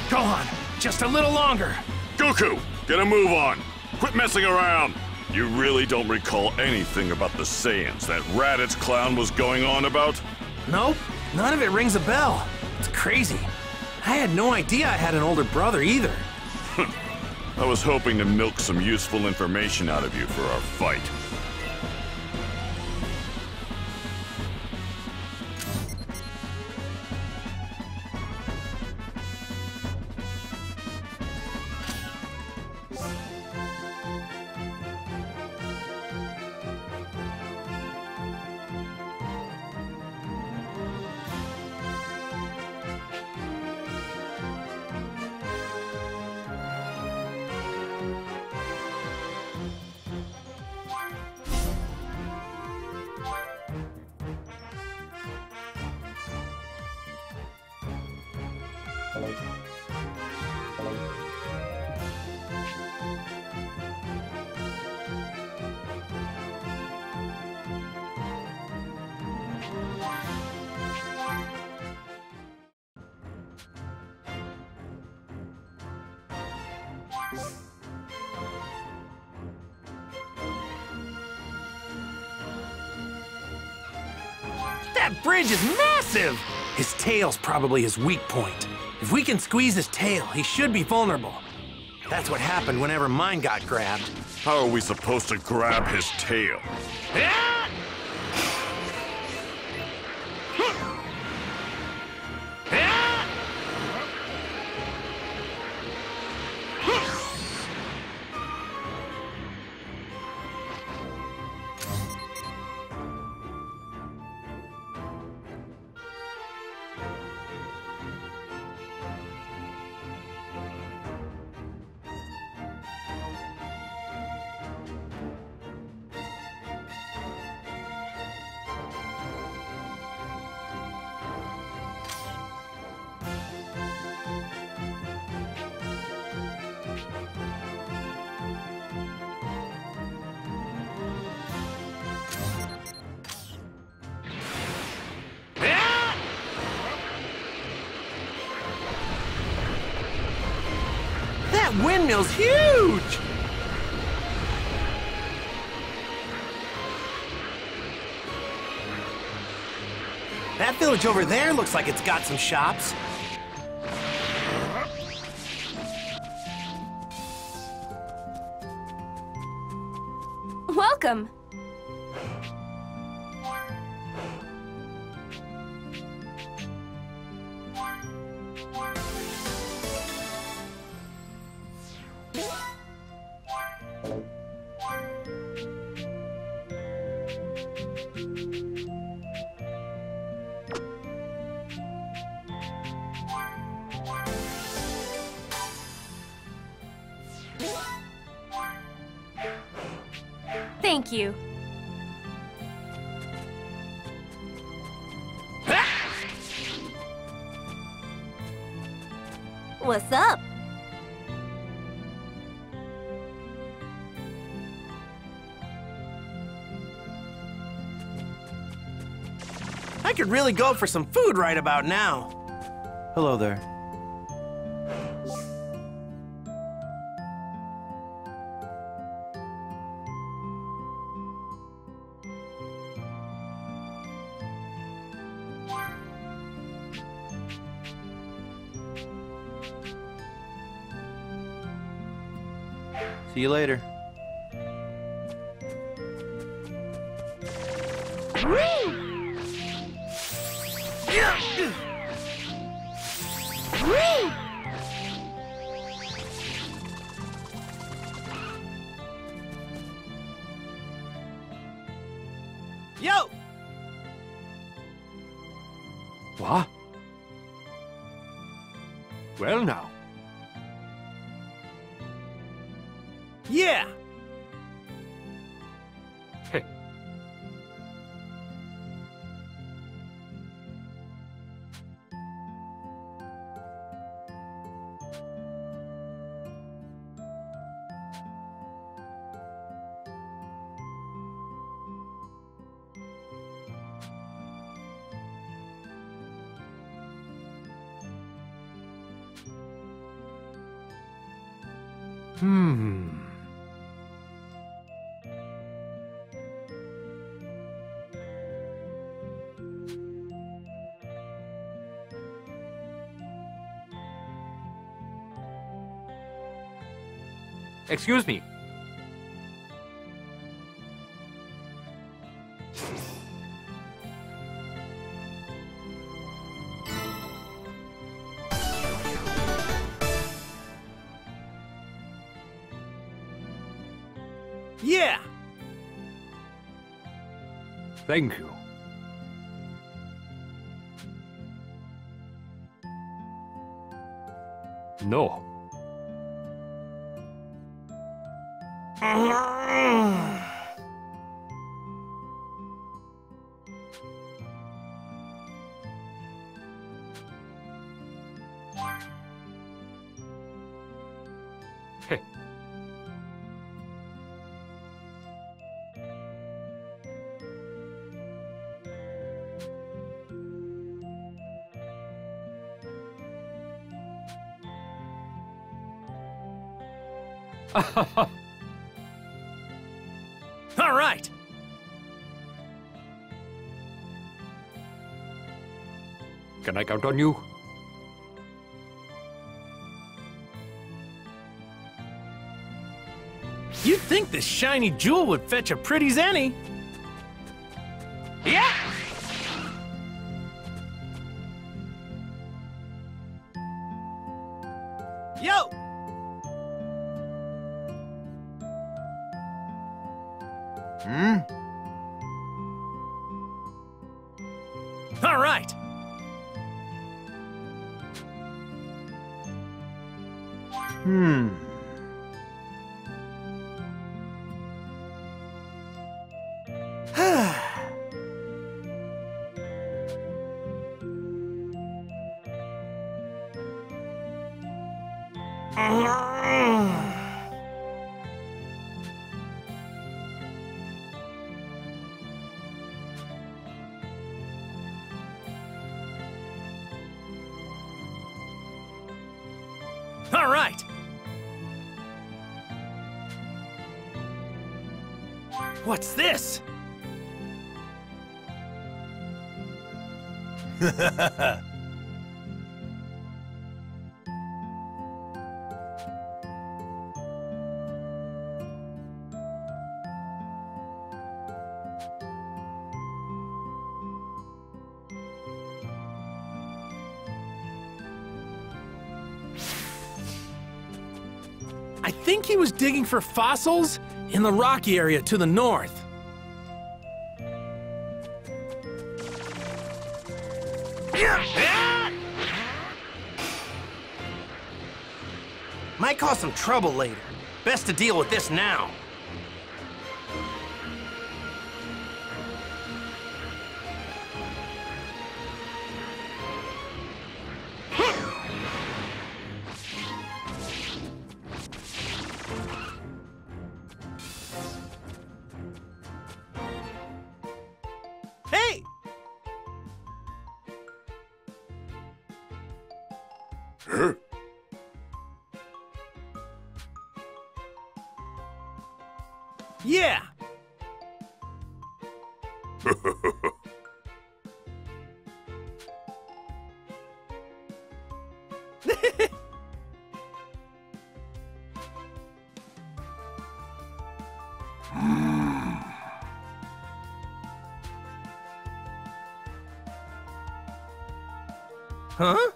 Gohan, just a little longer. Goku, get a move on. Quit messing around. You really don't recall anything about the Saiyans that Raditz clown was going on about? Nope, none of it rings a bell. It's crazy. I had no idea I had an older brother either. I was hoping to milk some useful information out of you for our fight. That bridge is massive! His tail's probably his weak point. If we can squeeze his tail, he should be vulnerable. That's what happened whenever mine got grabbed. How are we supposed to grab his tail? Yeah! Yeah! That windmill's huge! That village over there looks like it's got some shops. Welcome. Thank you. What's up? I could really go for some food right about now. Hello there. See you later. Yo! What? Well now. Yeah! Hmm... Excuse me. Yeah. Thank you. No. All right. Can I count on you? You'd think this shiny jewel would fetch a pretty's any. Yeah. Yo. Hmm? All right. Hmm. All right. What's this? I think he was digging for fossils in the rocky area to the north. Might cause some trouble later. Best to deal with this now. Huh? Yeah! Huh?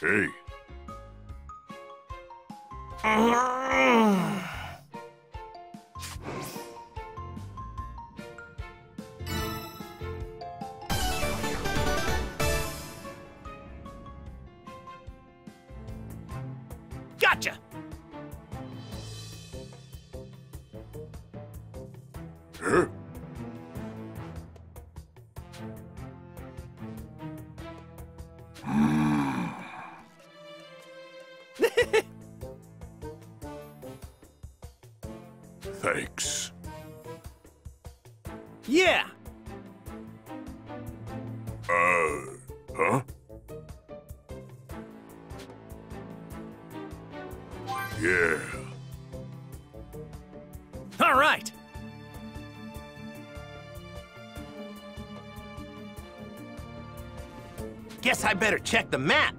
Hey. Gotcha. Huh? Thanks. Yeah. Uh, huh? Yeah. All right. Guess I better check the map.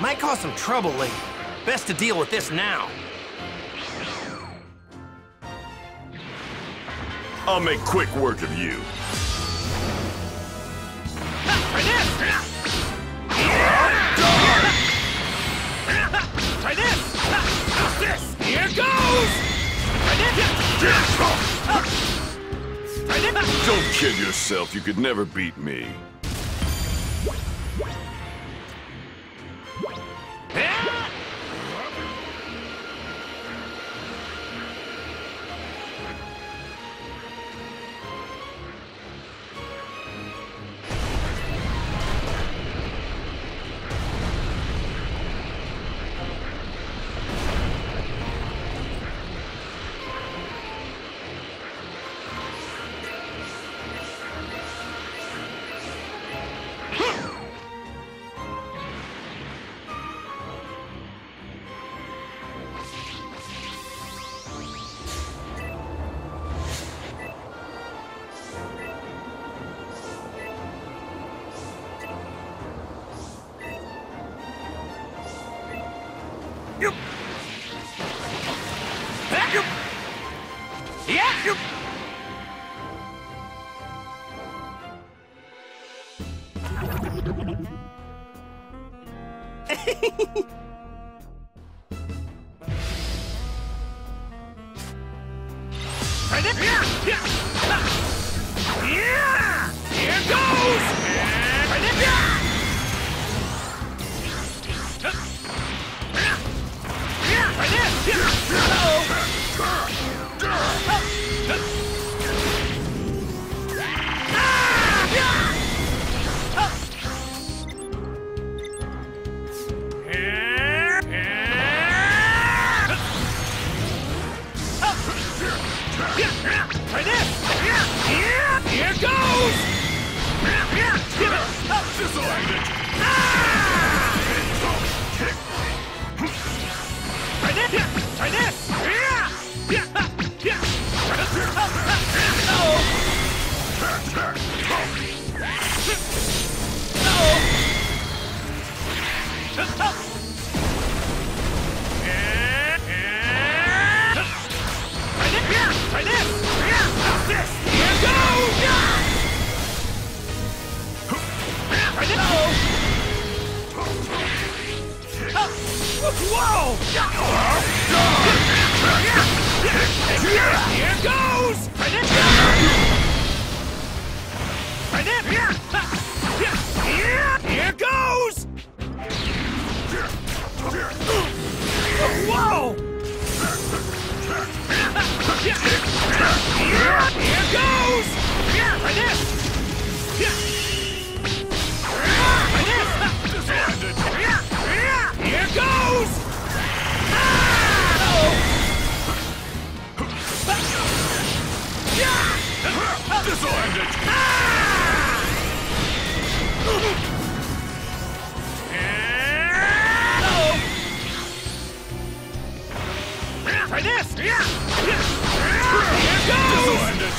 Might cause some trouble later. Best to deal with this now. I'll make quick work of you. Try this! How's this? Here goes! Try this! Don't kid yourself, you could never beat me. Try this! Try this! Here goes! Here goes! Whoa! Here goes! Here goes! Disarmed! For this! Here goes! Raditz! Raditz! Here goes! Here goes!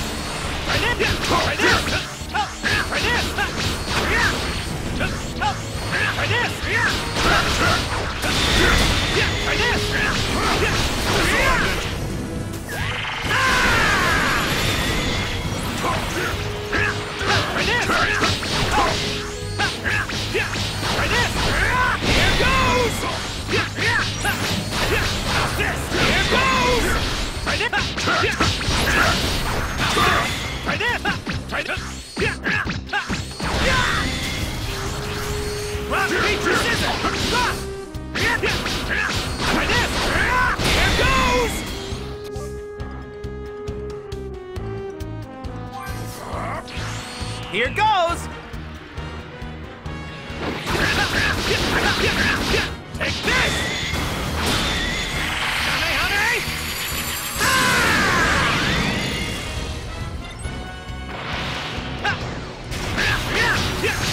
Raditz! Raditz! Rock, paper, scissors! Rock! Raditz! Here goes! Here goes! Take this! Honey, honey! Ah! For this! Yeah!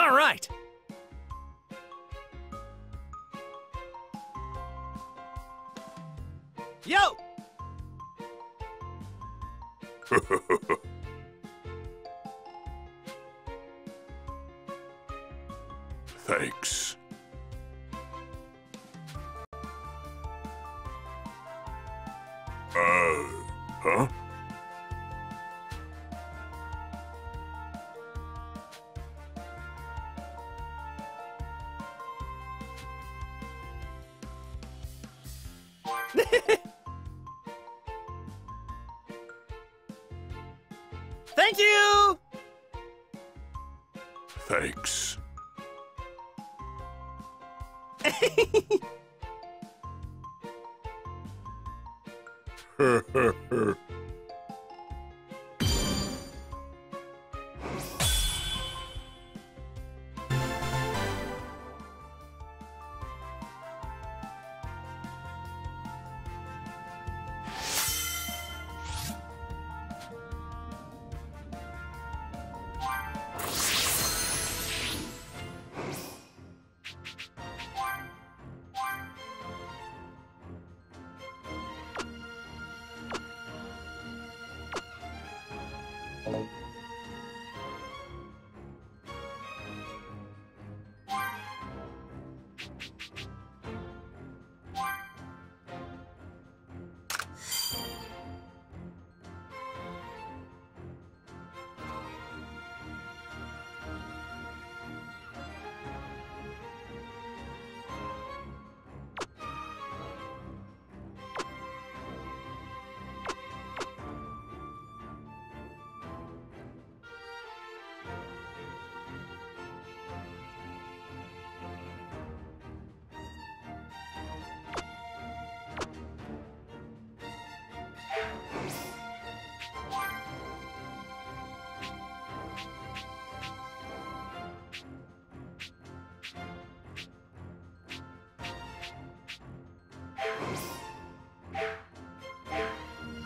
All right. Yo. Thanks. Uh, huh? Thank you! Thanks.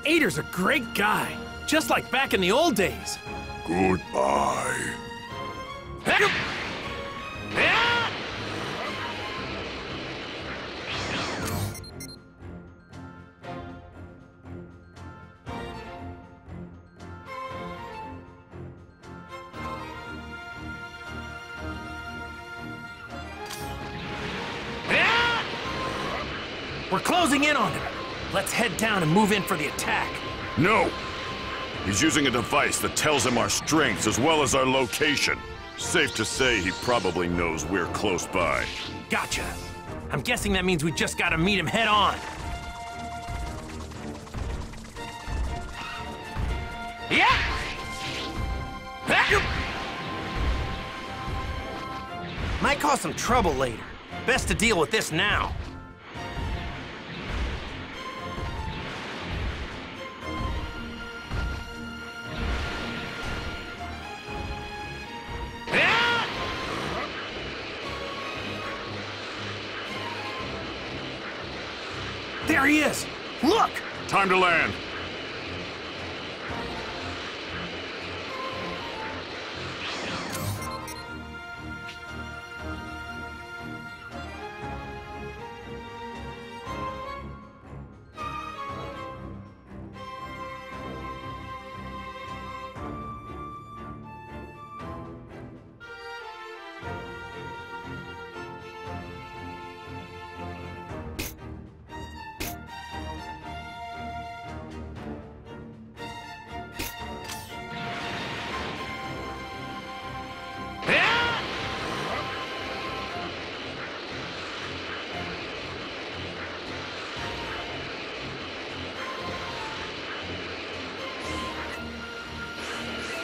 Ader's a great guy, just like back in the old days. Goodbye. We're closing in on him. Let's head down and move in for the attack. No! He's using a device that tells him our strengths as well as our location. Safe to say he probably knows we're close by. Gotcha. I'm guessing that means we just gotta meet him head on. Yeah! Might cause some trouble later. Best to deal with this now. There he is! Look! Time to land.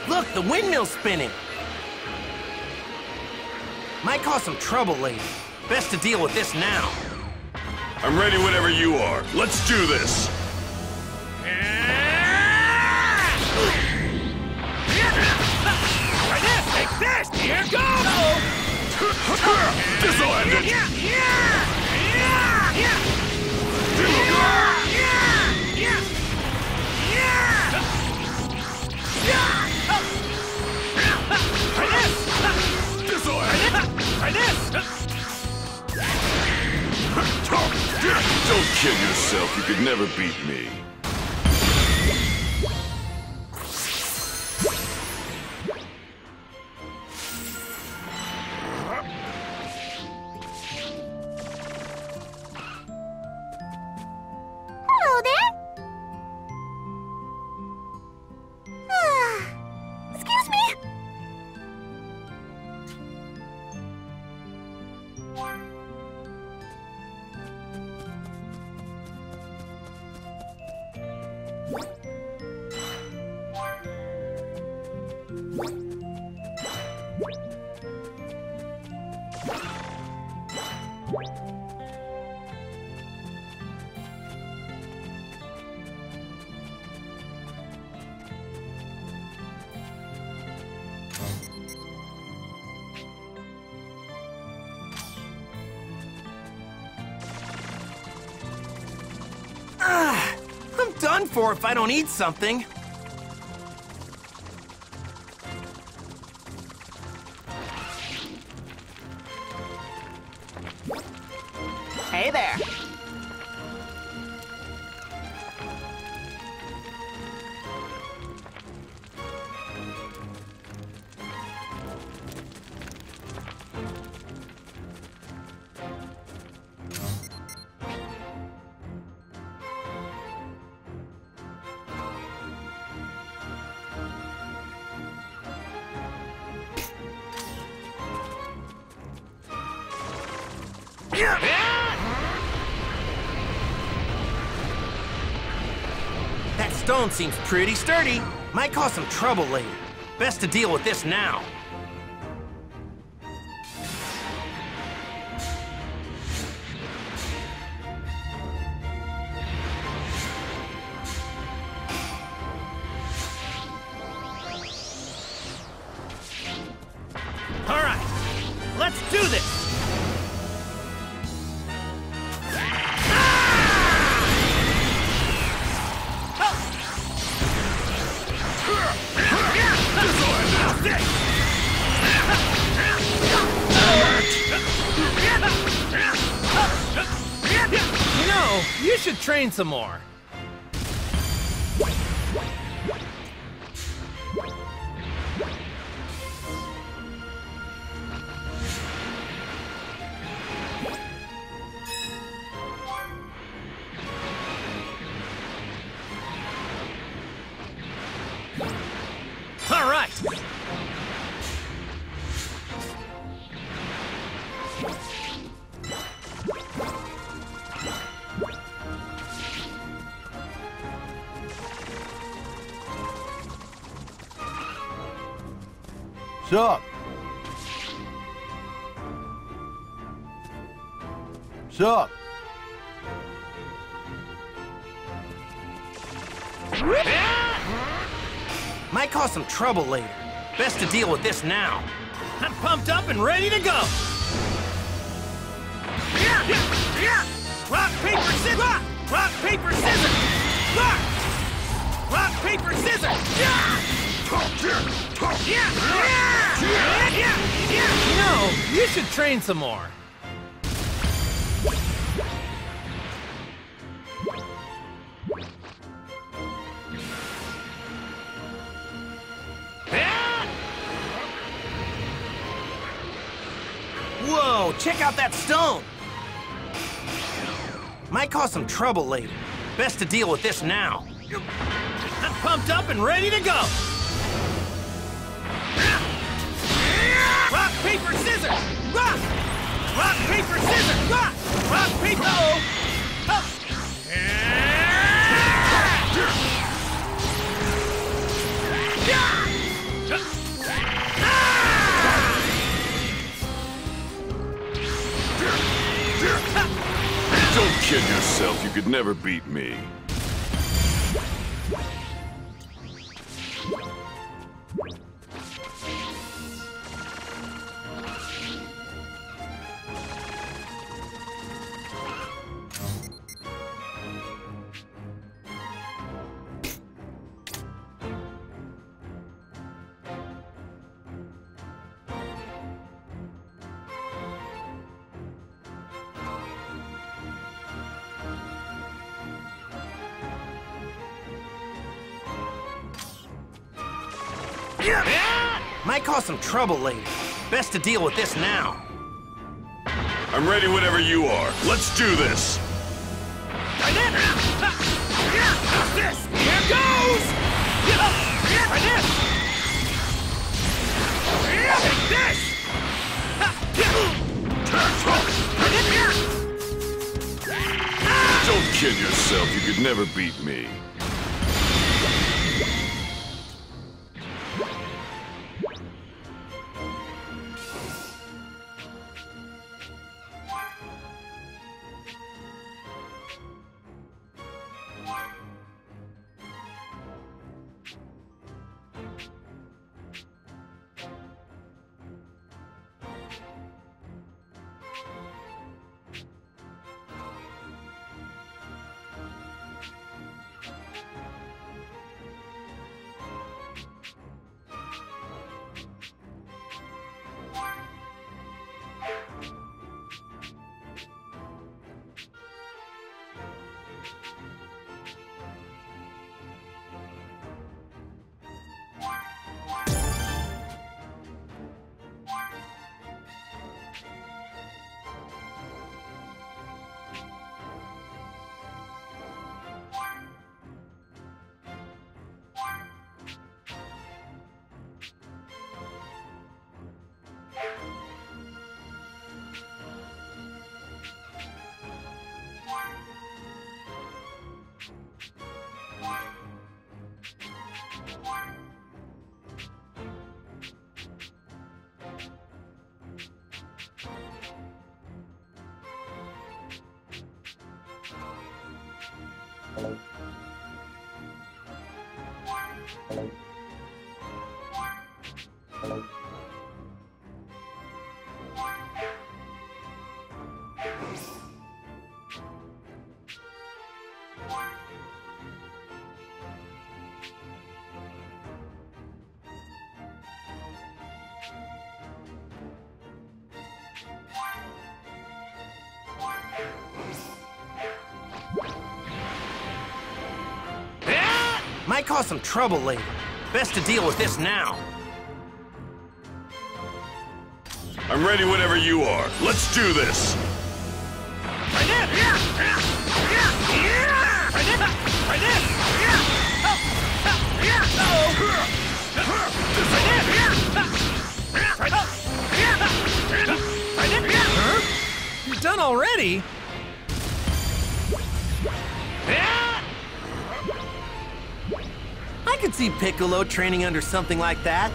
Look, the windmill's spinning. Might cause some trouble later. Best to deal with this now. I'm ready whenever you are. Let's do this. Like this, like this. Here goes. This'll end it. Yeah, yeah, yeah, yeah, yeah, yeah, yeah. Try this! Try this! Don't kill yourself, you could never beat me. Done for if I don't eat something. Hey there. That stone seems pretty sturdy. Might cause some trouble later. Best to deal with this now. All right, let's do this. You should train some more. Sup? Sup? Might cause some trouble later. Best to deal with this now. I'm pumped up and ready to go. Yeah, yeah, yeah. Rock, paper, scissors. Rock, rock, paper, scissors. Rock, rock, paper, scissors. Yeah. Yeah, yeah, yeah, yeah, yeah. No, you should train some more. Whoa, check out that stone! Might cause some trouble later. Best to deal with this now. I'm pumped up and ready to go! Rock, paper, scissors! Rock! Rock, paper, scissors! Rock! Rock, paper... Uh-oh! Up! Don't kid yourself, you could never beat me. Might cause some trouble later. Best to deal with this now. I'm ready whenever you are. Let's do this. Right there. How's this? Here goes. Right there. Take this. Don't kid yourself. You could never beat me. Might cause some trouble later. Best to deal with this now. I'm ready whenever you are. Let's do this. Right there. Yeah. Yeah. Yeah. Yeah. Right there. Right there. Yeah. Oh. Oh. Yeah. Uh-oh. Right there. Yeah. Right there. Yeah. Right there. Yeah. You're done already? I could see Piccolo training under something like that.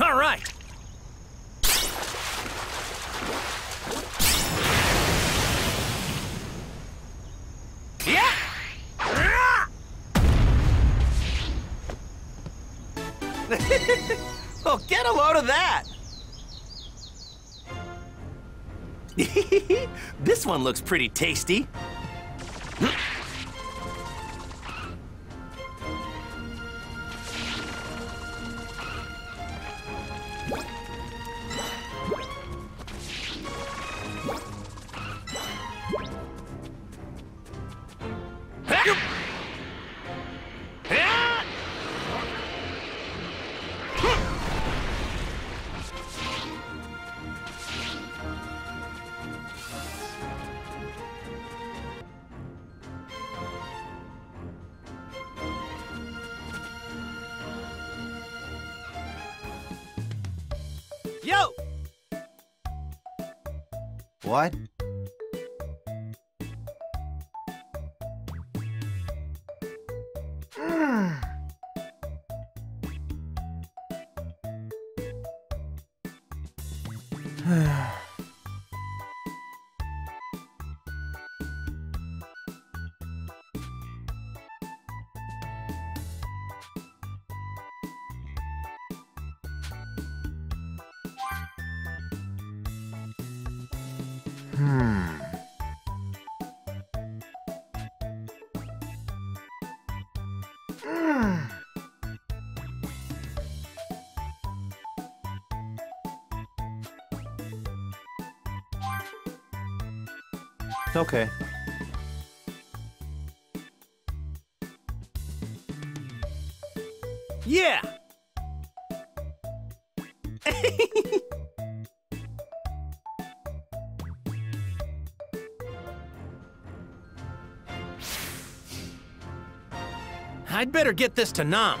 All right. Yeah. Oh, get a load of that. This one looks pretty tasty. What? Okay. Yeah. I'd better get this to Nam.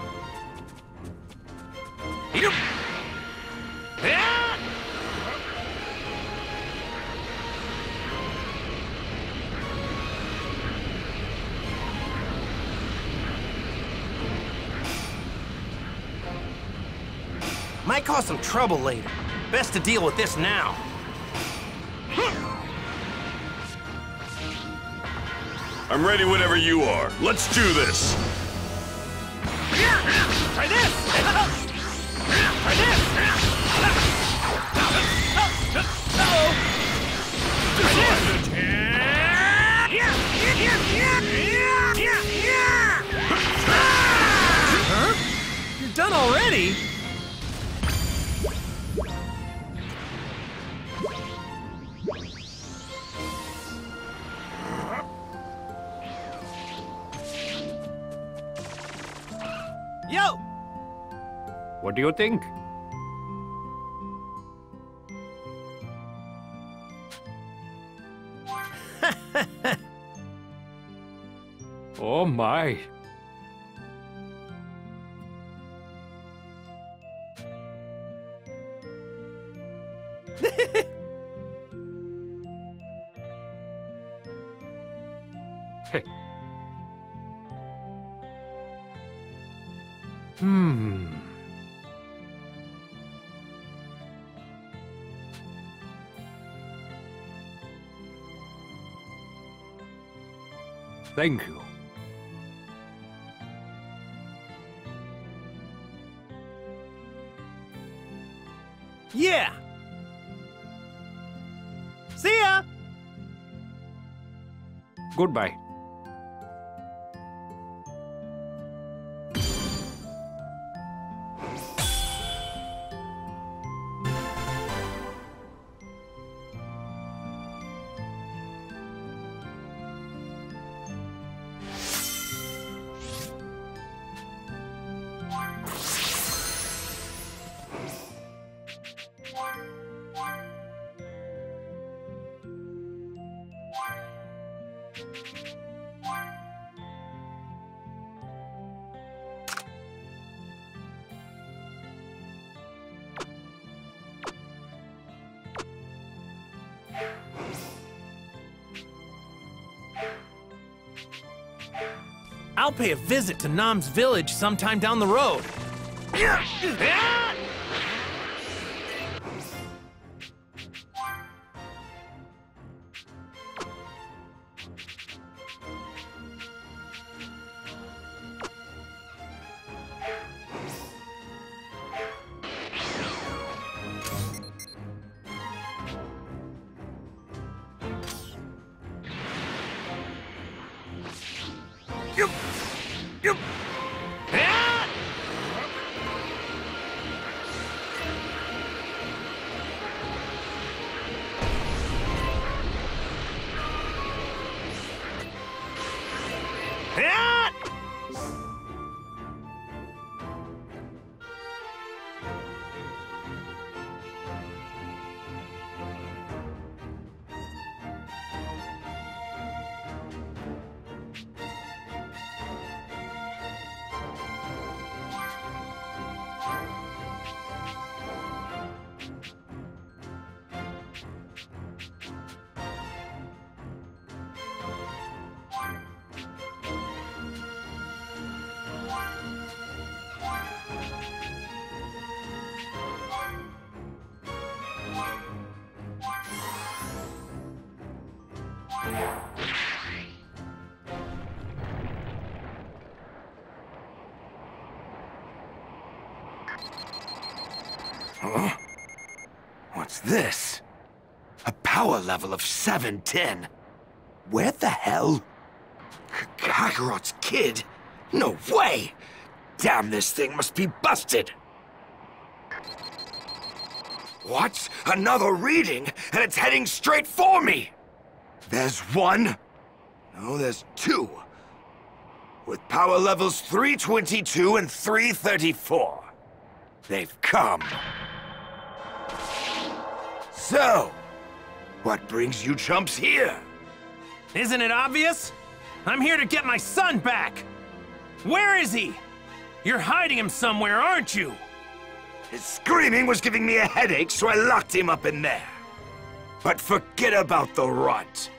Might cause some trouble later. Best to deal with this now. I'm ready whenever you are. Let's do this. Yeah. Try this. Try this. Uh-oh. Try this. Yeah. Yeah. Yeah. Yeah. Huh? You're done already? What do you think? Oh my. Thank you. Yeah. See ya. Goodbye. I'll pay a visit to Nam's village sometime down the road. Huh? What's this? A power level of seven ten. Where the hell? Kakarot's kid? No way! Damn, this thing must be busted! What? Another reading? And it's heading straight for me! There's one? No, there's two. With power levels three twenty-two and three thirty-four. They've come. So, what brings you chumps here? Isn't it obvious? I'm here to get my son back! Where is he? You're hiding him somewhere, aren't you? His screaming was giving me a headache, so I locked him up in there. But forget about the runt.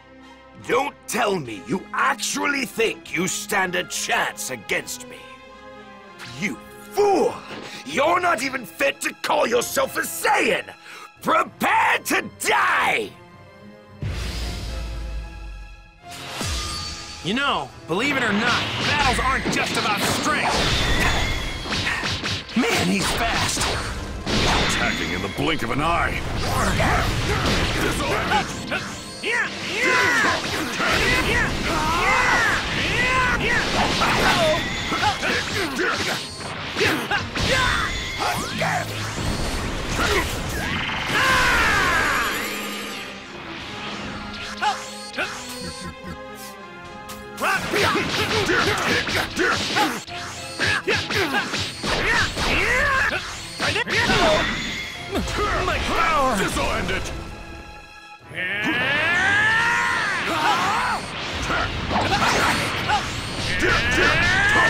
Don't tell me you actually think you stand a chance against me. You fool! You're not even fit to call yourself a Saiyan! Prepare to die! You know, believe it or not, battles aren't just about strength. Man, he's fast. Attacking in the blink of an eye. Disarm. My power! This will end it!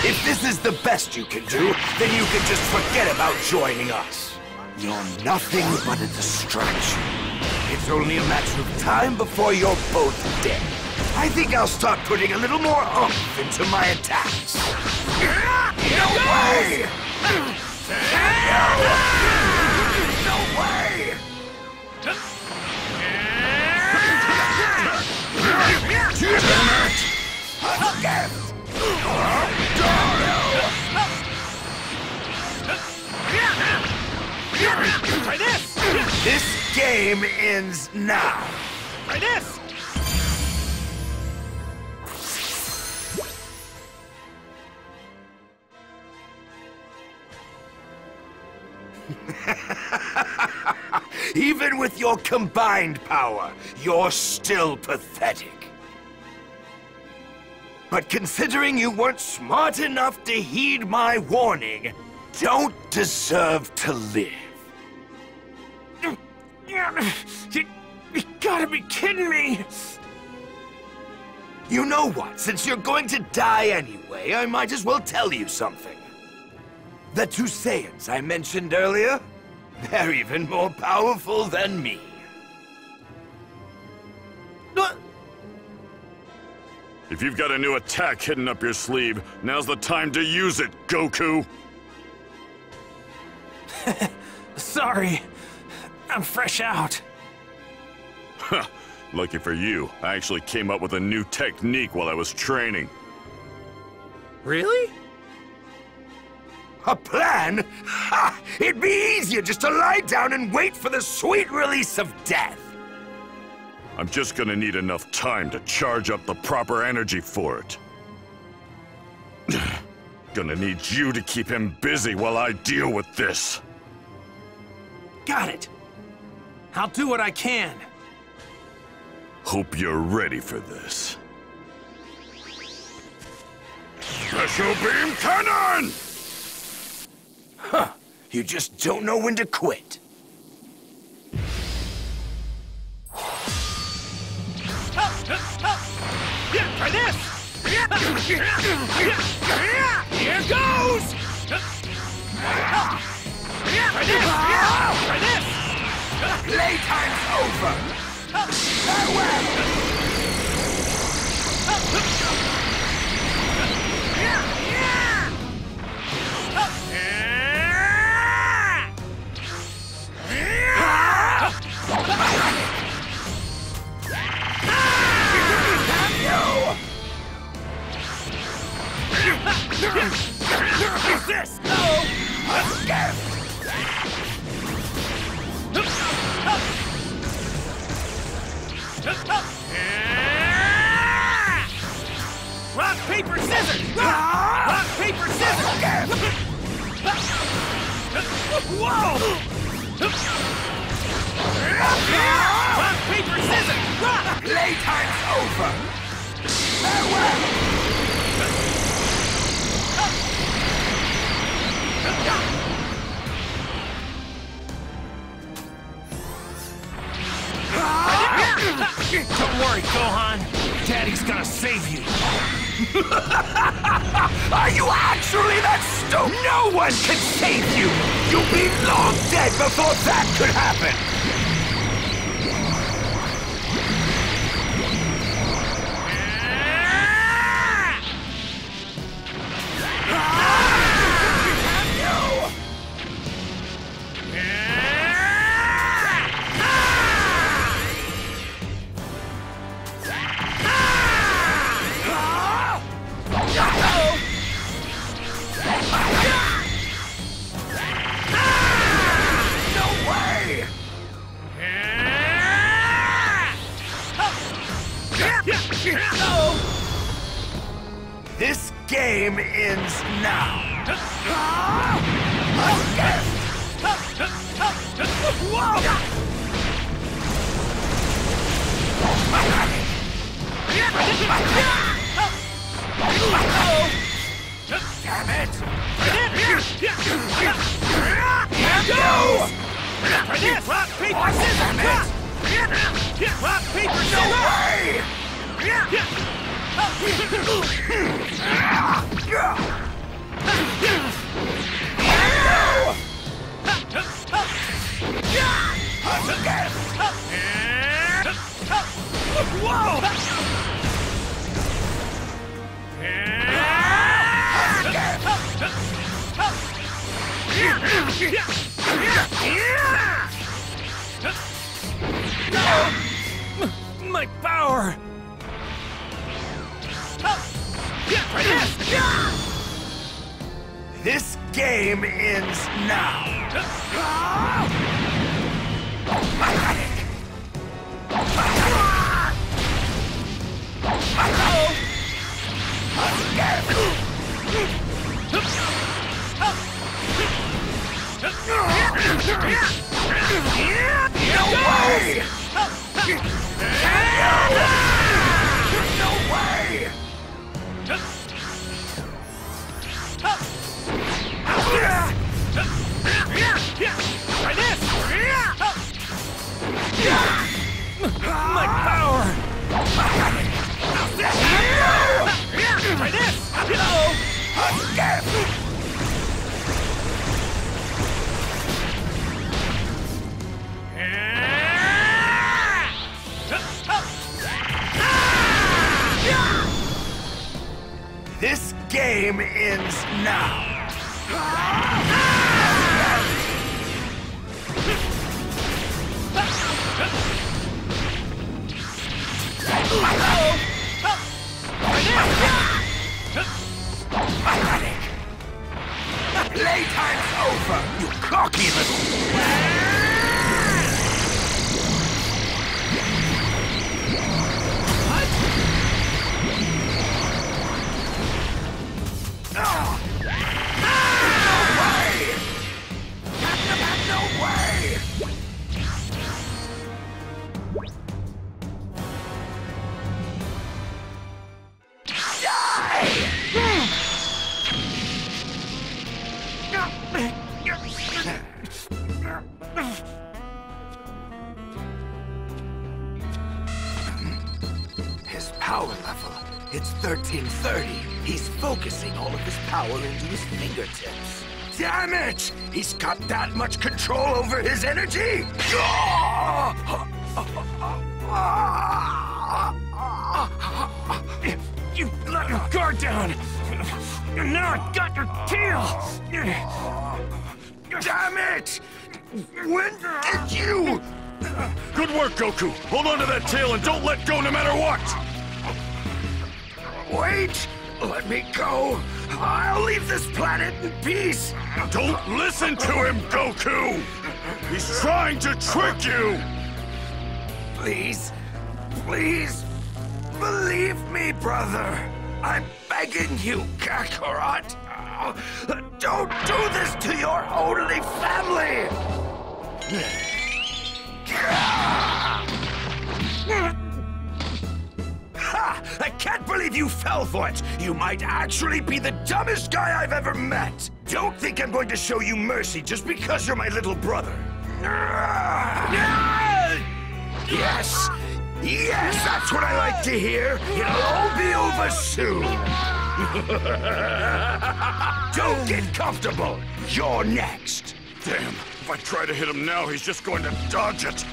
If this is the best you can do, then you can just forget about joining us. You're nothing but a distraction. It's only a matter of time before you're both dead. I think I'll start putting a little more oomph into my attacks. No way! No way! Try this! This game ends now. Try this! Even with your combined power, you're still pathetic. But considering you weren't smart enough to heed my warning, don't deserve to live. You, you gotta be kidding me! You know what? Since you're going to die anyway, I might as well tell you something. The two Saiyans I mentioned earlier, they're even more powerful than me. If you've got a new attack hidden up your sleeve, now's the time to use it, Goku! Sorry, I'm fresh out. Huh, lucky for you, I actually came up with a new technique while I was training. Really? A plan? Ha! It'd be easier just to lie down and wait for the sweet release of death. I'm just gonna need enough time to charge up the proper energy for it. Gonna need you to keep him busy while I deal with this. Got it. I'll do what I can. Hope you're ready for this. Special Beam Cannon! Huh. You just don't know when to quit. Here for this! Here goes! Here for this! For this! Playtime's over! Farewell! No! What's this? No! Let's get it! Rock, paper, scissors! Rock, rock paper, scissors! Whoa! Rock, paper, scissors! Rock! Playtime's over! Farewell! Don't worry, Gohan. Daddy's gonna save you. Are you actually that stupid? No one can save you! You'll be long dead before that could happen! This game ends now. Ironic. Playtime's over, you cocky little... No! No way! No way! Die! His power level, it's thirteen thirty. He's focusing all of his power into his fingertips. Damn it! He's got that much control over his energy? You let your guard down! And now I've got your tail! Damn it! When did you? Good work, Goku! Hold on to that tail and don't let go no matter what! Wait! Let me go! I'll leave this planet in peace! Don't listen to him, Goku! He's trying to trick you! Please, please, believe me, brother! I'm begging you, Kakarot! Don't do this to your only family! Ha! I can't believe you fell for it! You might actually be the dumbest guy I've ever met! Don't think I'm going to show you mercy just because you're my little brother! Yes! Yes, that's what I like to hear! It'll all be over soon! Don't get comfortable! You're next! Damn, if I try to hit him now, he's just going to dodge it!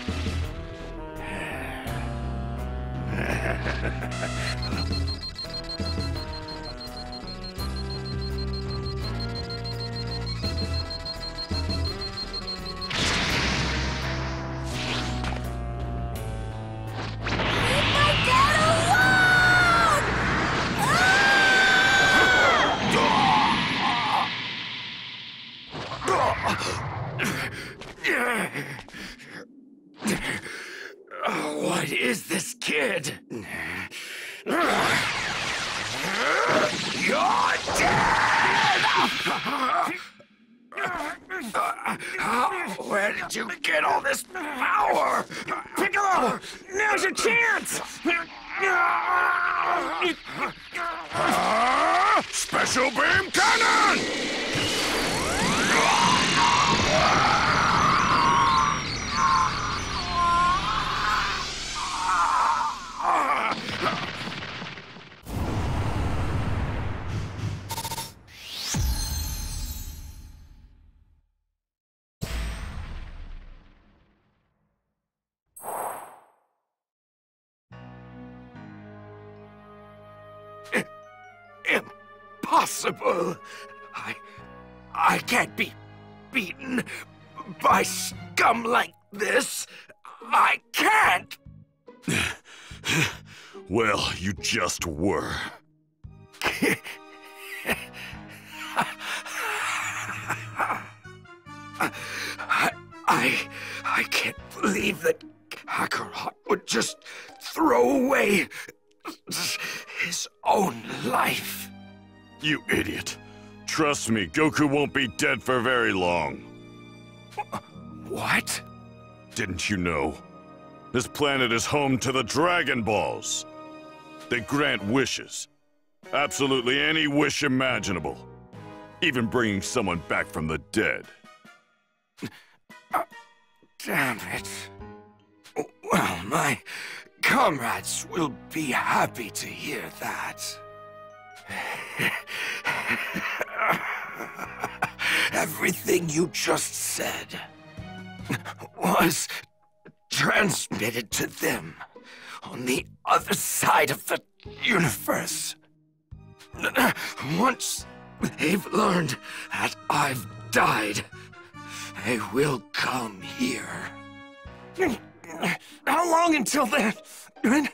Impossible! I... I can't be beaten by scum like this! I can't! Well, you just were. I, I... I can't believe that Kakarot would just throw away his own life. You idiot. Trust me, Goku won't be dead for very long. What? Didn't you know? This planet is home to the Dragon Balls. They grant wishes. Absolutely any wish imaginable. Even bringing someone back from the dead. Uh, damn it. Well, my comrades will be happy to hear that. Everything you just said was transmitted to them on the other side of the universe. Once they've learned that I've died, they will come here. How long until then? When,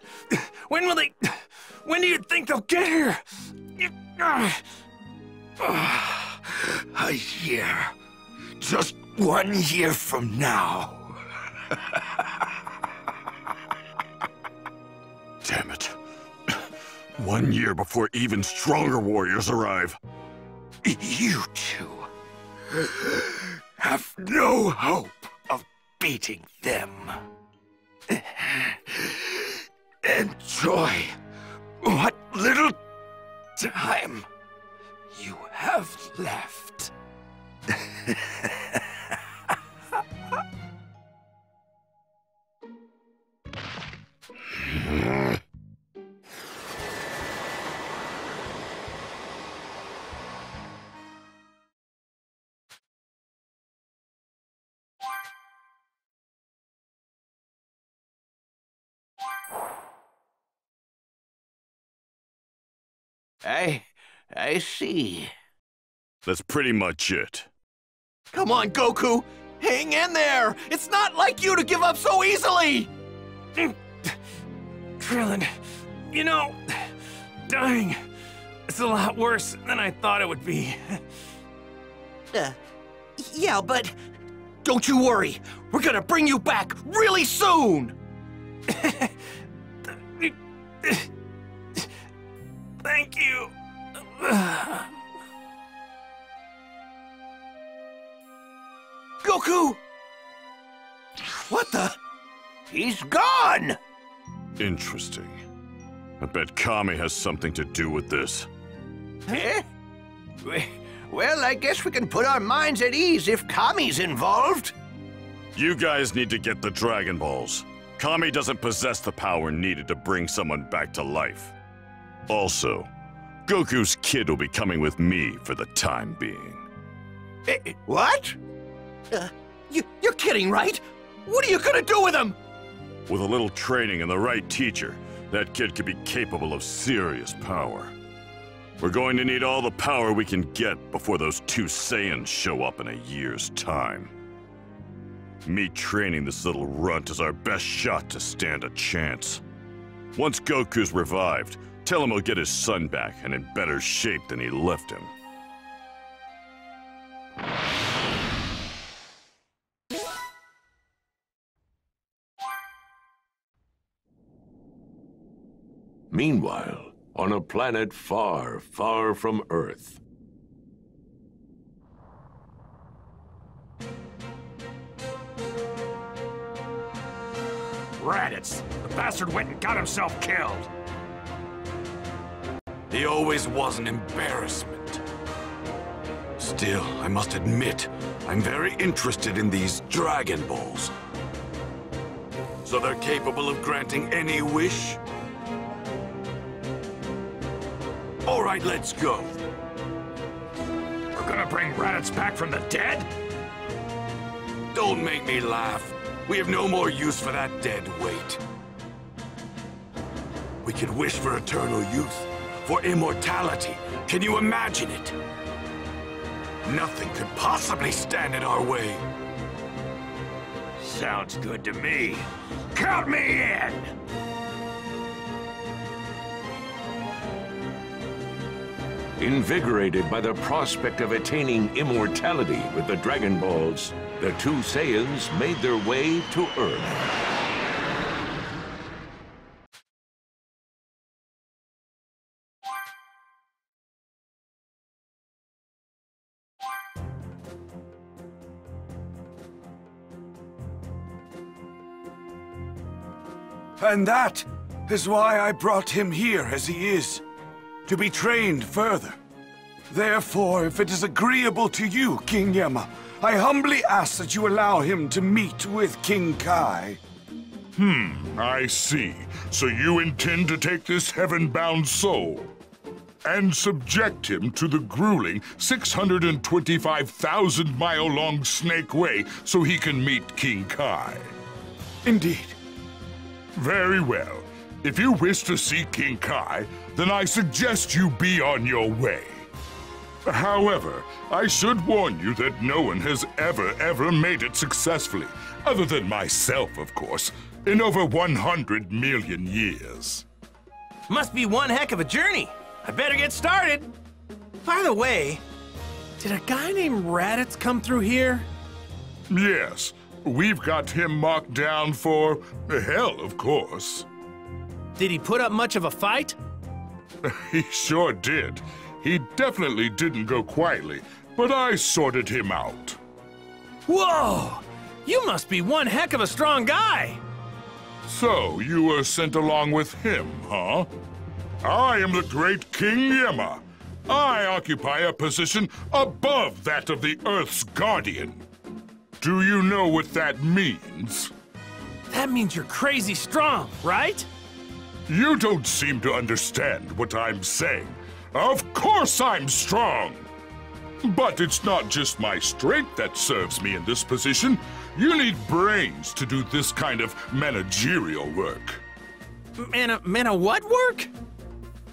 when will they... When do you think they'll get here? A year. Just one year from now. Damn it. One year before even stronger warriors arrive. You two have no hope of beating them. Enjoy what little time you have left. I... I see. That's pretty much it. Come on, Goku! Hang in there! It's not like you to give up so easily! Krillin, you know, dying is a lot worse than I thought it would be. Uh, yeah, but... Don't you worry! We're gonna bring you back really soon! Thank you. Goku! What the? He's gone! Interesting. I bet Kami has something to do with this. Eh? Well, I guess we can put our minds at ease if Kami's involved. You guys need to get the Dragon Balls. Kami doesn't possess the power needed to bring someone back to life. Also, Goku's kid will be coming with me for the time being. Eh, what? Uh, you, you're kidding, right? What are you gonna do with him? With a little training and the right teacher, that kid could be capable of serious power. We're going to need all the power we can get before those two Saiyans show up in a year's time. Me training this little runt is our best shot to stand a chance. Once Goku's revived, tell him he'll get his son back, and in better shape than he left him. Meanwhile, on a planet far, far from Earth. Raditz! The bastard went and got himself killed! He always was an embarrassment. Still, I must admit, I'm very interested in these Dragon Balls. So they're capable of granting any wish? All right, let's go. We're gonna bring Raditz back from the dead? Don't make me laugh. We have no more use for that dead weight. We could wish for eternal youth. For immortality, can you imagine it? Nothing could possibly stand in our way. Sounds good to me. Count me in! Invigorated by the prospect of attaining immortality with the Dragon Balls, the two Saiyans made their way to Earth. And that is why I brought him here as he is, to be trained further. Therefore, if it is agreeable to you, King Yama, I humbly ask that you allow him to meet with King Kai. Hmm, I see. So you intend to take this heaven-bound soul and subject him to the grueling six hundred twenty-five thousand mile long Snake Way so he can meet King Kai. Indeed. Very well. If you wish to see King Kai, then I suggest you be on your way. However, I should warn you that no one has ever, ever made it successfully, other than myself, of course, in over one hundred million years. Must be one heck of a journey. I better get started. By the way, did a guy named Raditz come through here? Yes. We've got him marked down for hell, of course. Did he put up much of a fight? He sure did. He definitely didn't go quietly, but I sorted him out. Whoa! You must be one heck of a strong guy! So, you were sent along with him, huh? I am the great King Yama. I occupy a position above that of the Earth's guardian. Do you know what that means? That means you're crazy strong, right? You don't seem to understand what I'm saying. Of course I'm strong! But it's not just my strength that serves me in this position. You need brains to do this kind of managerial work. Man, man, what work?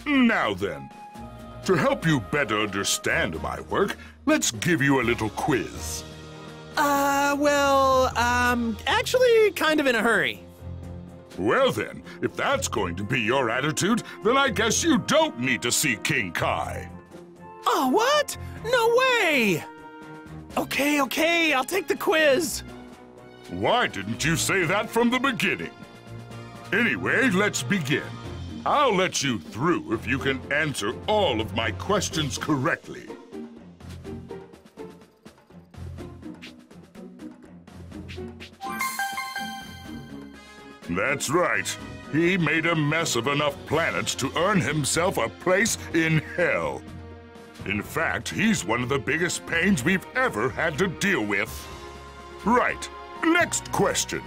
Now then, to help you better understand my work, let's give you a little quiz. Uh, well, um, actually kind of in a hurry. Well then, if that's going to be your attitude, then I guess you don't need to see King Kai. Oh, what? No way! Okay, okay, I'll take the quiz. Why didn't you say that from the beginning? Anyway, let's begin. I'll let you through if you can answer all of my questions correctly. That's right. He made a mess of enough planets to earn himself a place in hell. In fact, he's one of the biggest pains we've ever had to deal with. Right. Next question.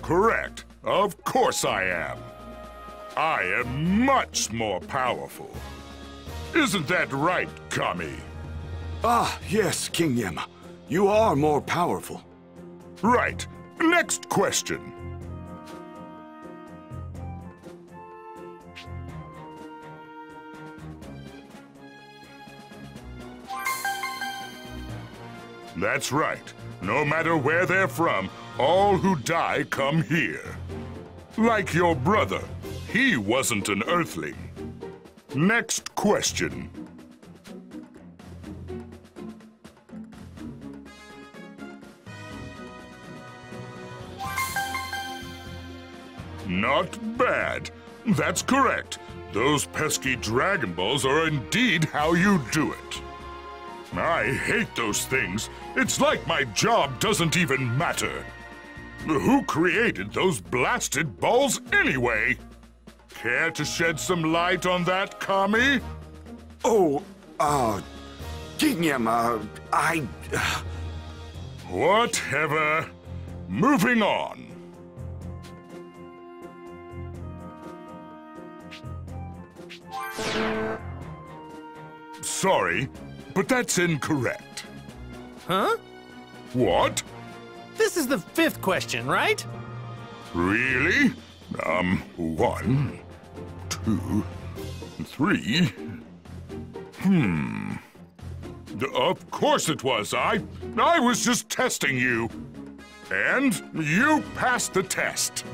Correct. Of course I am. I am much more powerful. Isn't that right, Kami? Ah, yes, King Yama. You are more powerful. Right. Next question. That's right. No matter where they're from, all who die come here. Like your brother, he wasn't an Earthling. Next question. Not bad. That's correct. Those pesky Dragon Balls are indeed how you do it. I hate those things. It's like my job doesn't even matter. Who created those blasted balls anyway? Care to shed some light on that, Kami? Oh, uh, King Yama, I... Uh... Whatever. Moving on. Sorry, but that's incorrect. Huh? What? This is the fifth question, right? Really? Um, one, two, three. Hmm. Of course it was. I, I was just testing you. And you passed the test.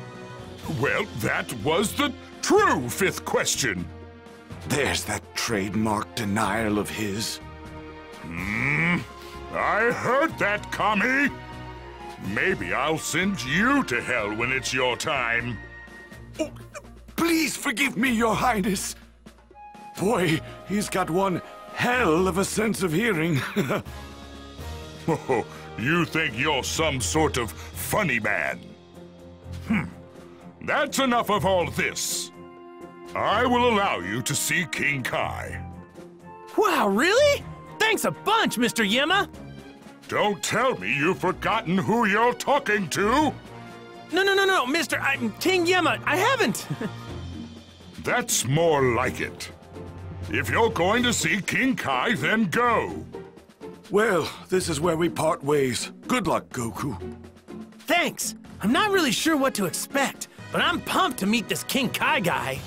Well, that was the true fifth question. There's that trademark denial of his. Hmm. I heard that, Kami. Maybe I'll send you to hell when it's your time. Oh, please forgive me, Your Highness. Boy, he's got one hell of a sense of hearing. Oh, you think you're some sort of funny man? Hmm. That's enough of all this. I will allow you to see King Kai. Wow, really? Thanks a bunch, Mister Yama! Don't tell me you've forgotten who you're talking to! No, no, no, no, Mister I'm King Yama, I haven't! That's more like it. If you're going to see King Kai, then go. Well, this is where we part ways. Good luck, Goku. Thanks. I'm not really sure what to expect, but I'm pumped to meet this King Kai guy.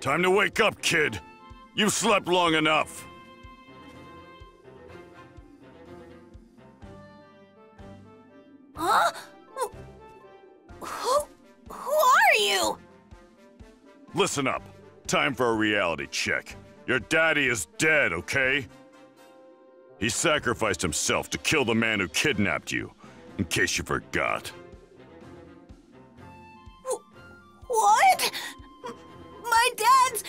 Time to wake up, kid. You've slept long enough. Huh? Who, who are you? Listen up. Time for a reality check. Your daddy is dead, okay? He sacrificed himself to kill the man who kidnapped you, in case you forgot. What? My dad's...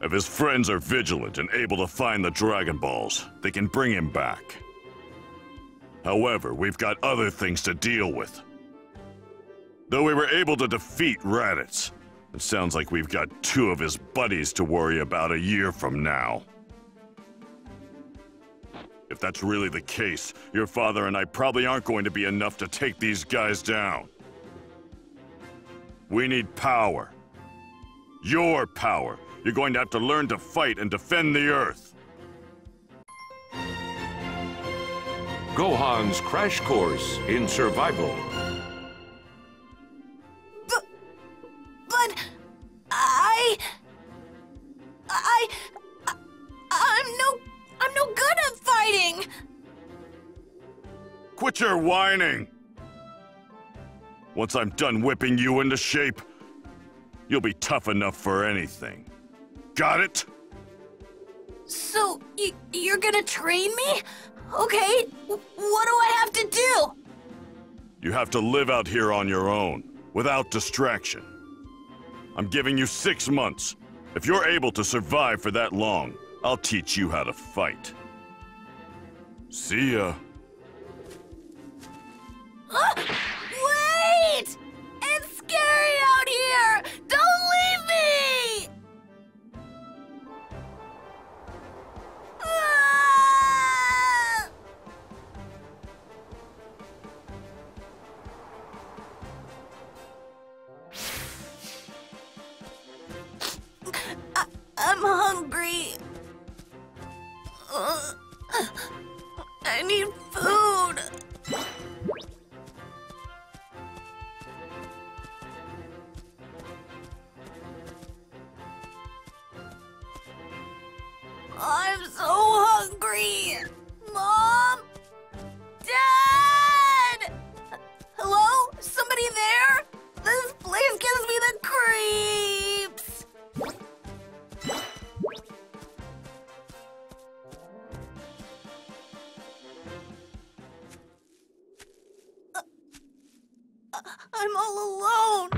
If his friends are vigilant and able to find the Dragon Balls, they can bring him back. However, we've got other things to deal with. Though we were able to defeat Raditz, it sounds like we've got two of his buddies to worry about a year from now. If that's really the case, your father and I probably aren't going to be enough to take these guys down. We need power. Your power. You're going to have to learn to fight and defend the Earth. Gohan's Crash Course in Survival. But... but... I... I... I I'm no... I'm no good at fighting! Quit your whining! Once I'm done whipping you into shape, you'll be tough enough for anything. Got it? So, y you're gonna train me? Okay, w what do I have to do? You have to live out here on your own, without distraction. I'm giving you six months. If you're able to survive for that long, I'll teach you how to fight. See ya. Huh? Wait! It's scary out here! Don't leave me! Ah! I I'm hungry. Uh, I need food. I'm so hungry. Mom? Dad? Hello? Somebody there? This place gives me the creeps. I'm all alone.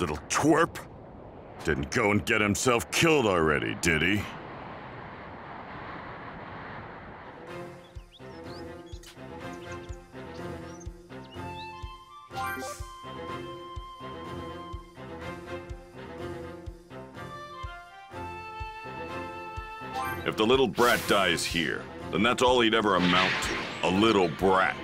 Little twerp. Didn't go and get himself killed already, did he? If the little brat dies here, then that's all he'd ever amount to. A little brat.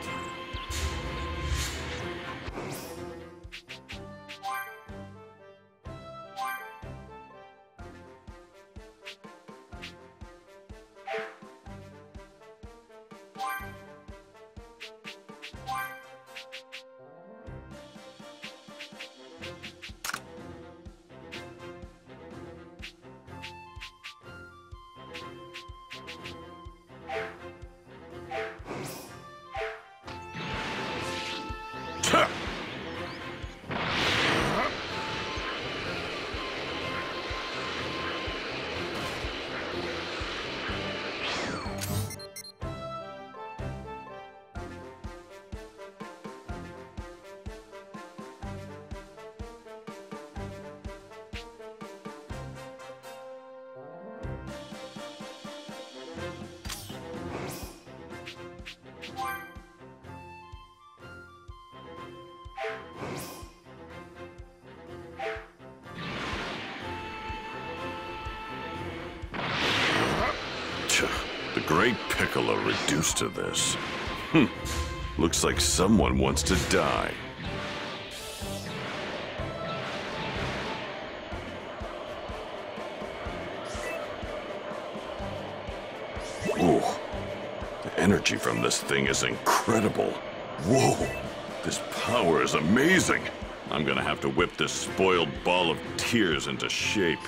Great Piccolo reduced to this. Hmm. Looks like someone wants to die. Ooh. The energy from this thing is incredible. Whoa. This power is amazing. I'm gonna have to whip this spoiled ball of tears into shape.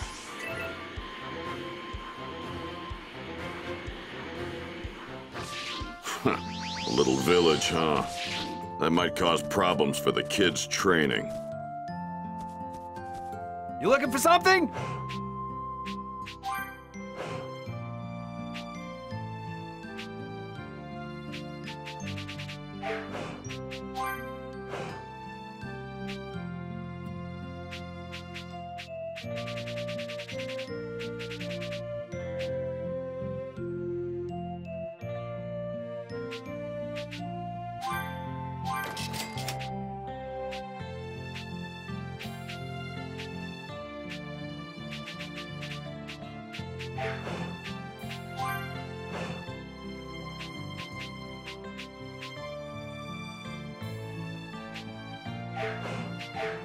A little village, huh? That might cause problems for the kids' training. You looking for something?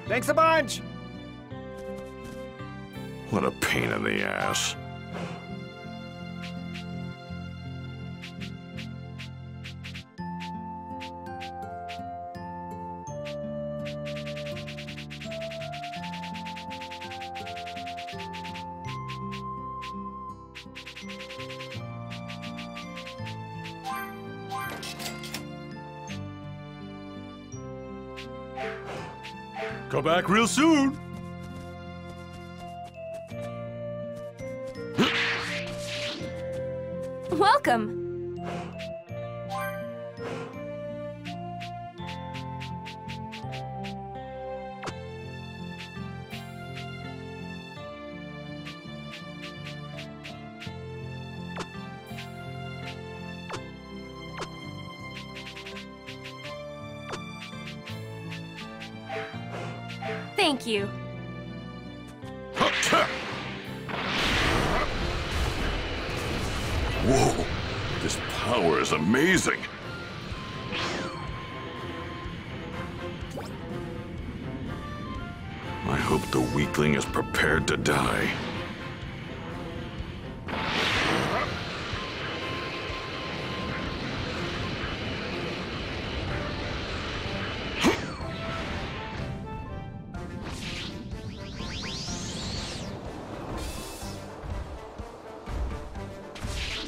Thanks a bunch! What a pain in the ass. Come back real soon. Welcome. Thank you. Whoa, this power is amazing. I hope the weakling is prepared to die.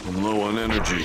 I'm low on energy.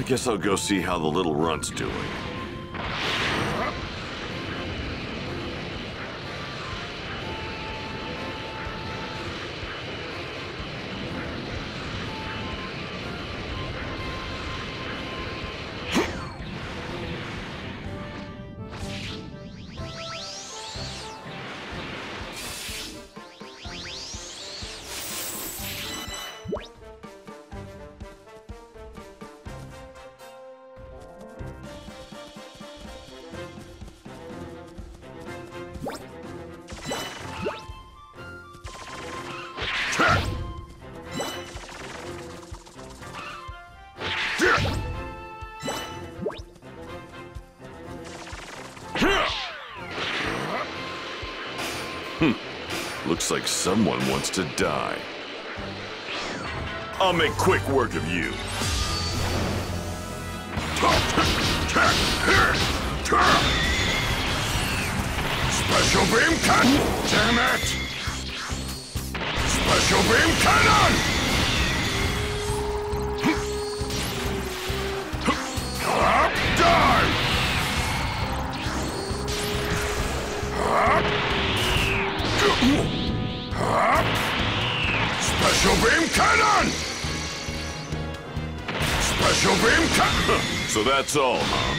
I guess I'll go see how the little runt's doing. Looks like someone wants to die. I'll make quick work of you. Special Beam Cannon! Damn it! Special Beam Cannon! Special Beam Cannon! Special Beam Cannon! So that's all, huh?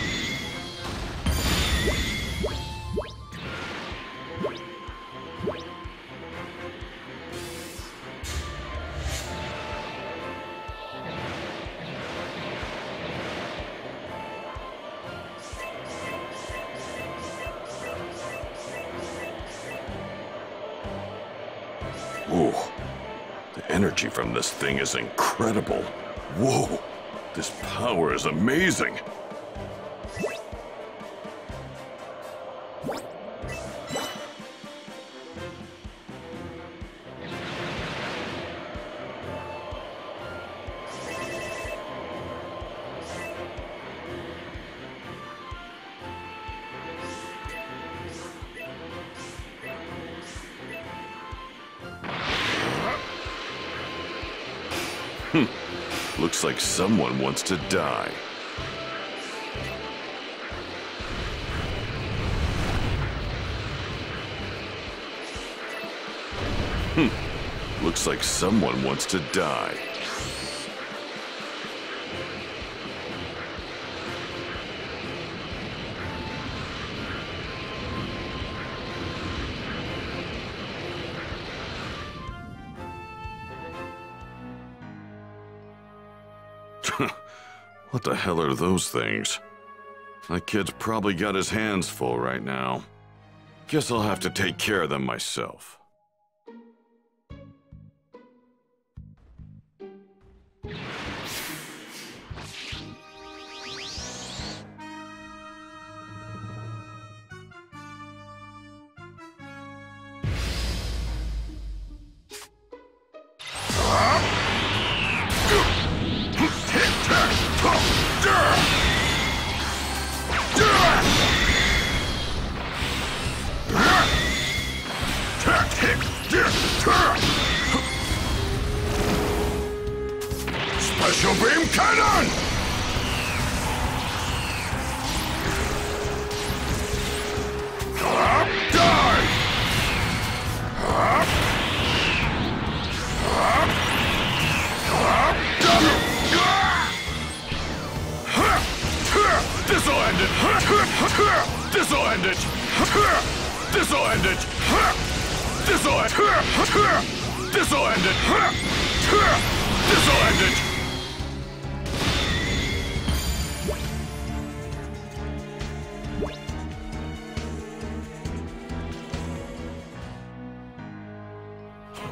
Ooh, the energy from this thing is incredible. Whoa, this power is amazing. Hmm. Looks like someone wants to die. Hmm. Looks like someone wants to die. What the hell are those things? That kid's probably got his hands full right now. Guess I'll have to take care of them myself. Special Beam Cannon! Up, die! Up! Up! Up, die! This'll end it! This'll end it! This'll end it! This'll end it! This'll end it! This'll end it!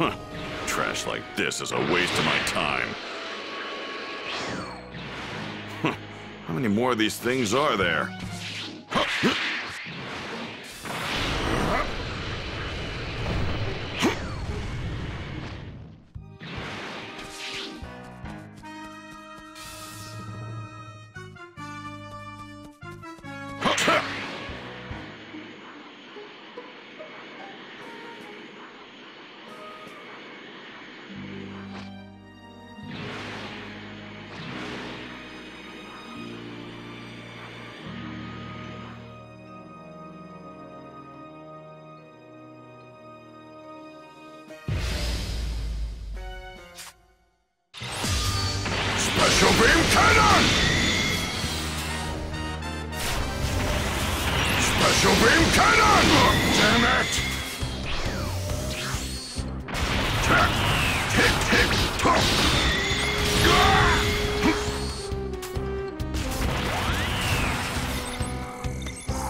Huh. Trash like this is a waste of my time. Huh. How many more of these things are there? Huh. Cannon! Special Beam Cannon! Oh, damn it! Tap, tick, tick, tock! Damn it! Special Beam Cannon!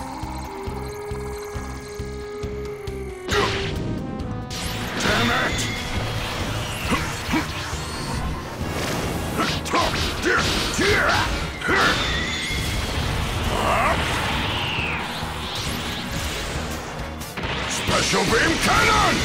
Special Beam Cannon!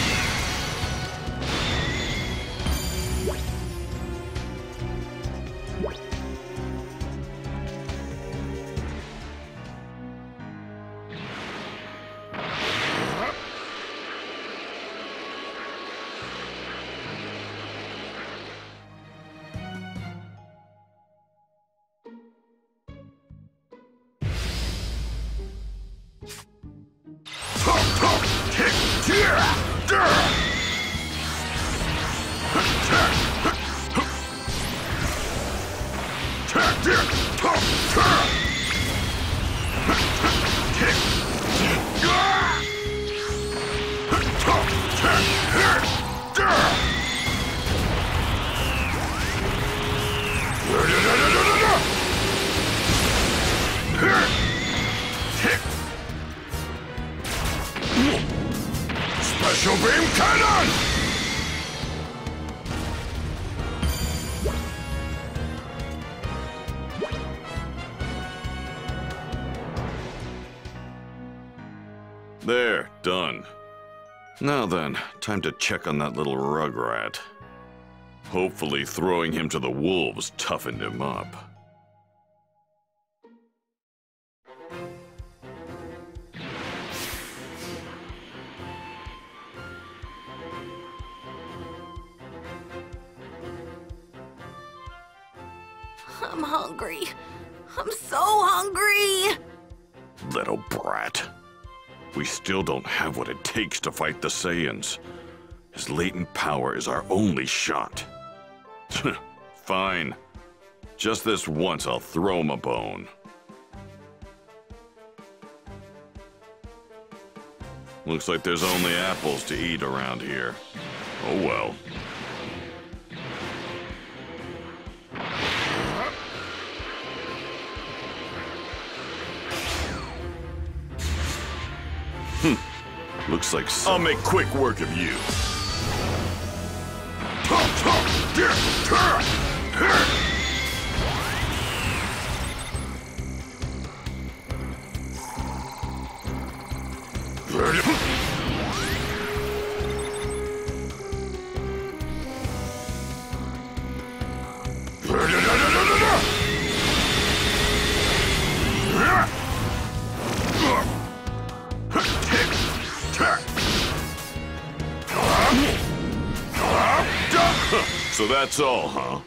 There, done. Now then, time to check on that little rugrat. Hopefully throwing him to the wolves toughened him up. I'm hungry. I'm so hungry! Little brat. We still don't have what it takes to fight the Saiyans. His latent power is our only shot. Fine. Just this once, I'll throw him a bone. Looks like there's only apples to eat around here. Oh well. Hmm. Looks like so. I'll make quick work of you. So that's all, huh?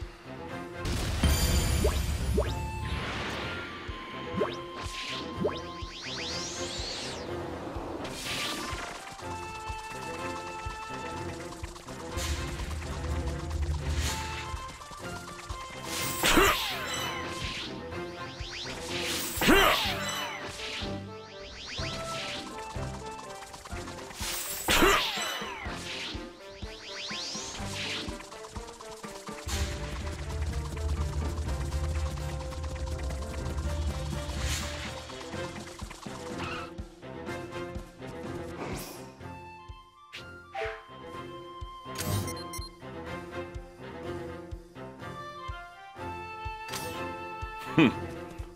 Hmm.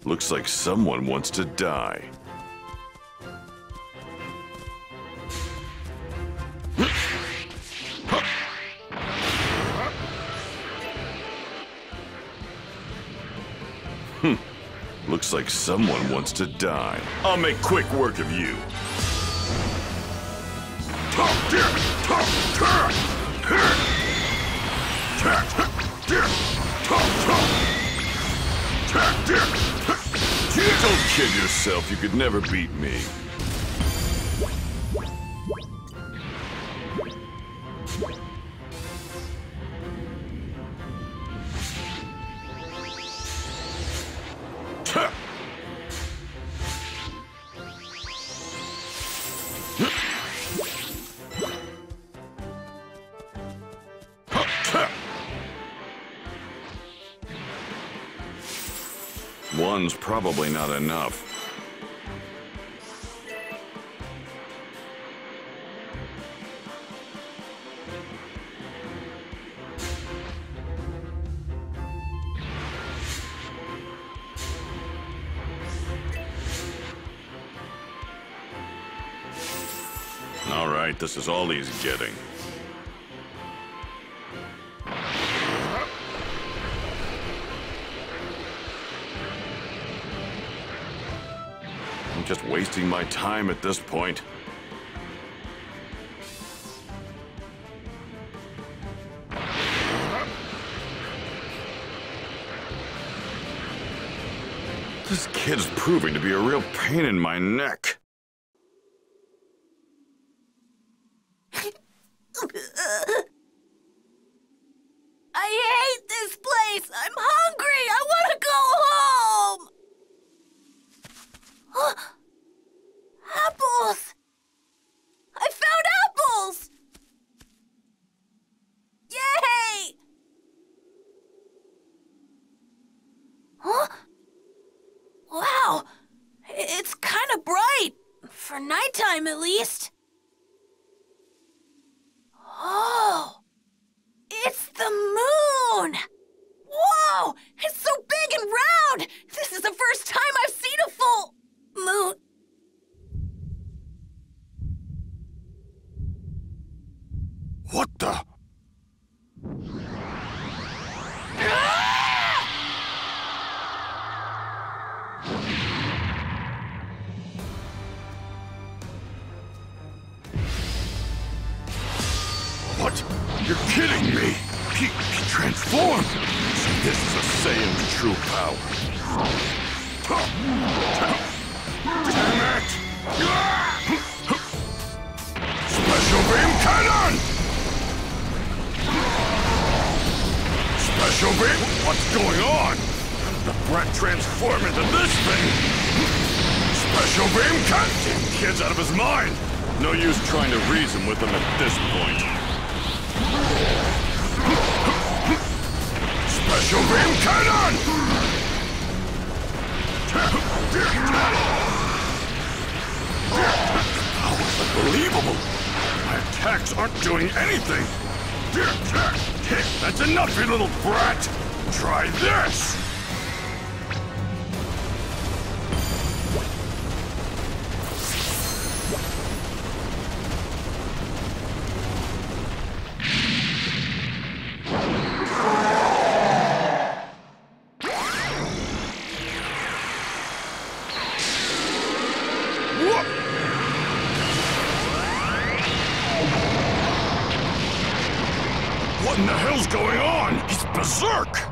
Looks like someone wants to die. Hmm. Looks like someone wants to die. I'll make quick work of you. Don't kid yourself, you could never beat me. One's probably not enough. All right, this is all he's getting. I'm just wasting my time at this point. This kid's proving to be a real pain in my neck.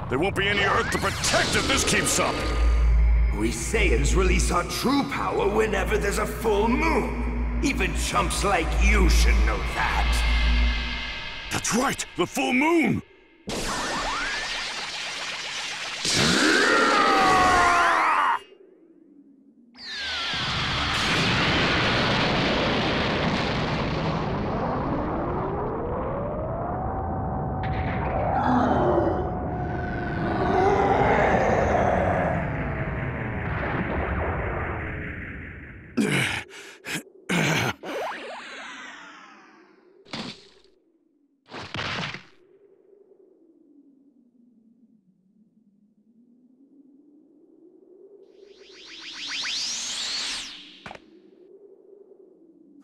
There won't be any Earth to protect if this keeps up! We Saiyans release our true power whenever there's a full moon. Even chumps like you should know that. That's right! The full moon!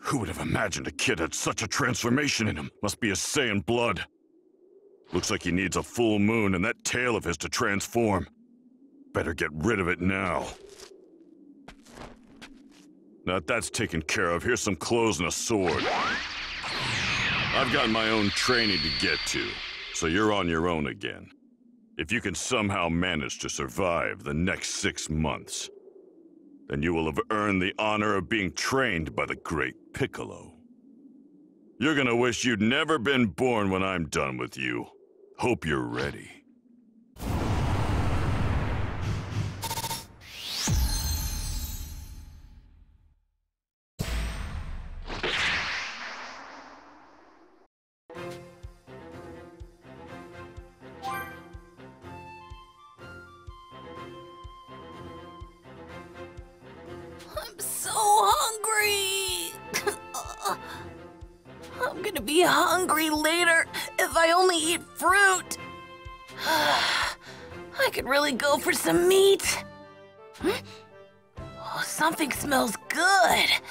Who would have imagined a kid had such a transformation in him? Must be his Saiyan blood. Looks like he needs a full moon and that tail of his to transform. Better get rid of it now. Now that's taken care of, here's some clothes and a sword. I've got my own training to get to, so you're on your own again. If you can somehow manage to survive the next six months, then you will have earned the honor of being trained by the great Piccolo. You're gonna wish you'd never been born when I'm done with you. Hope you're ready. to be hungry later if I only eat fruit. I could really go for some meat. Hmm? Oh, something smells good.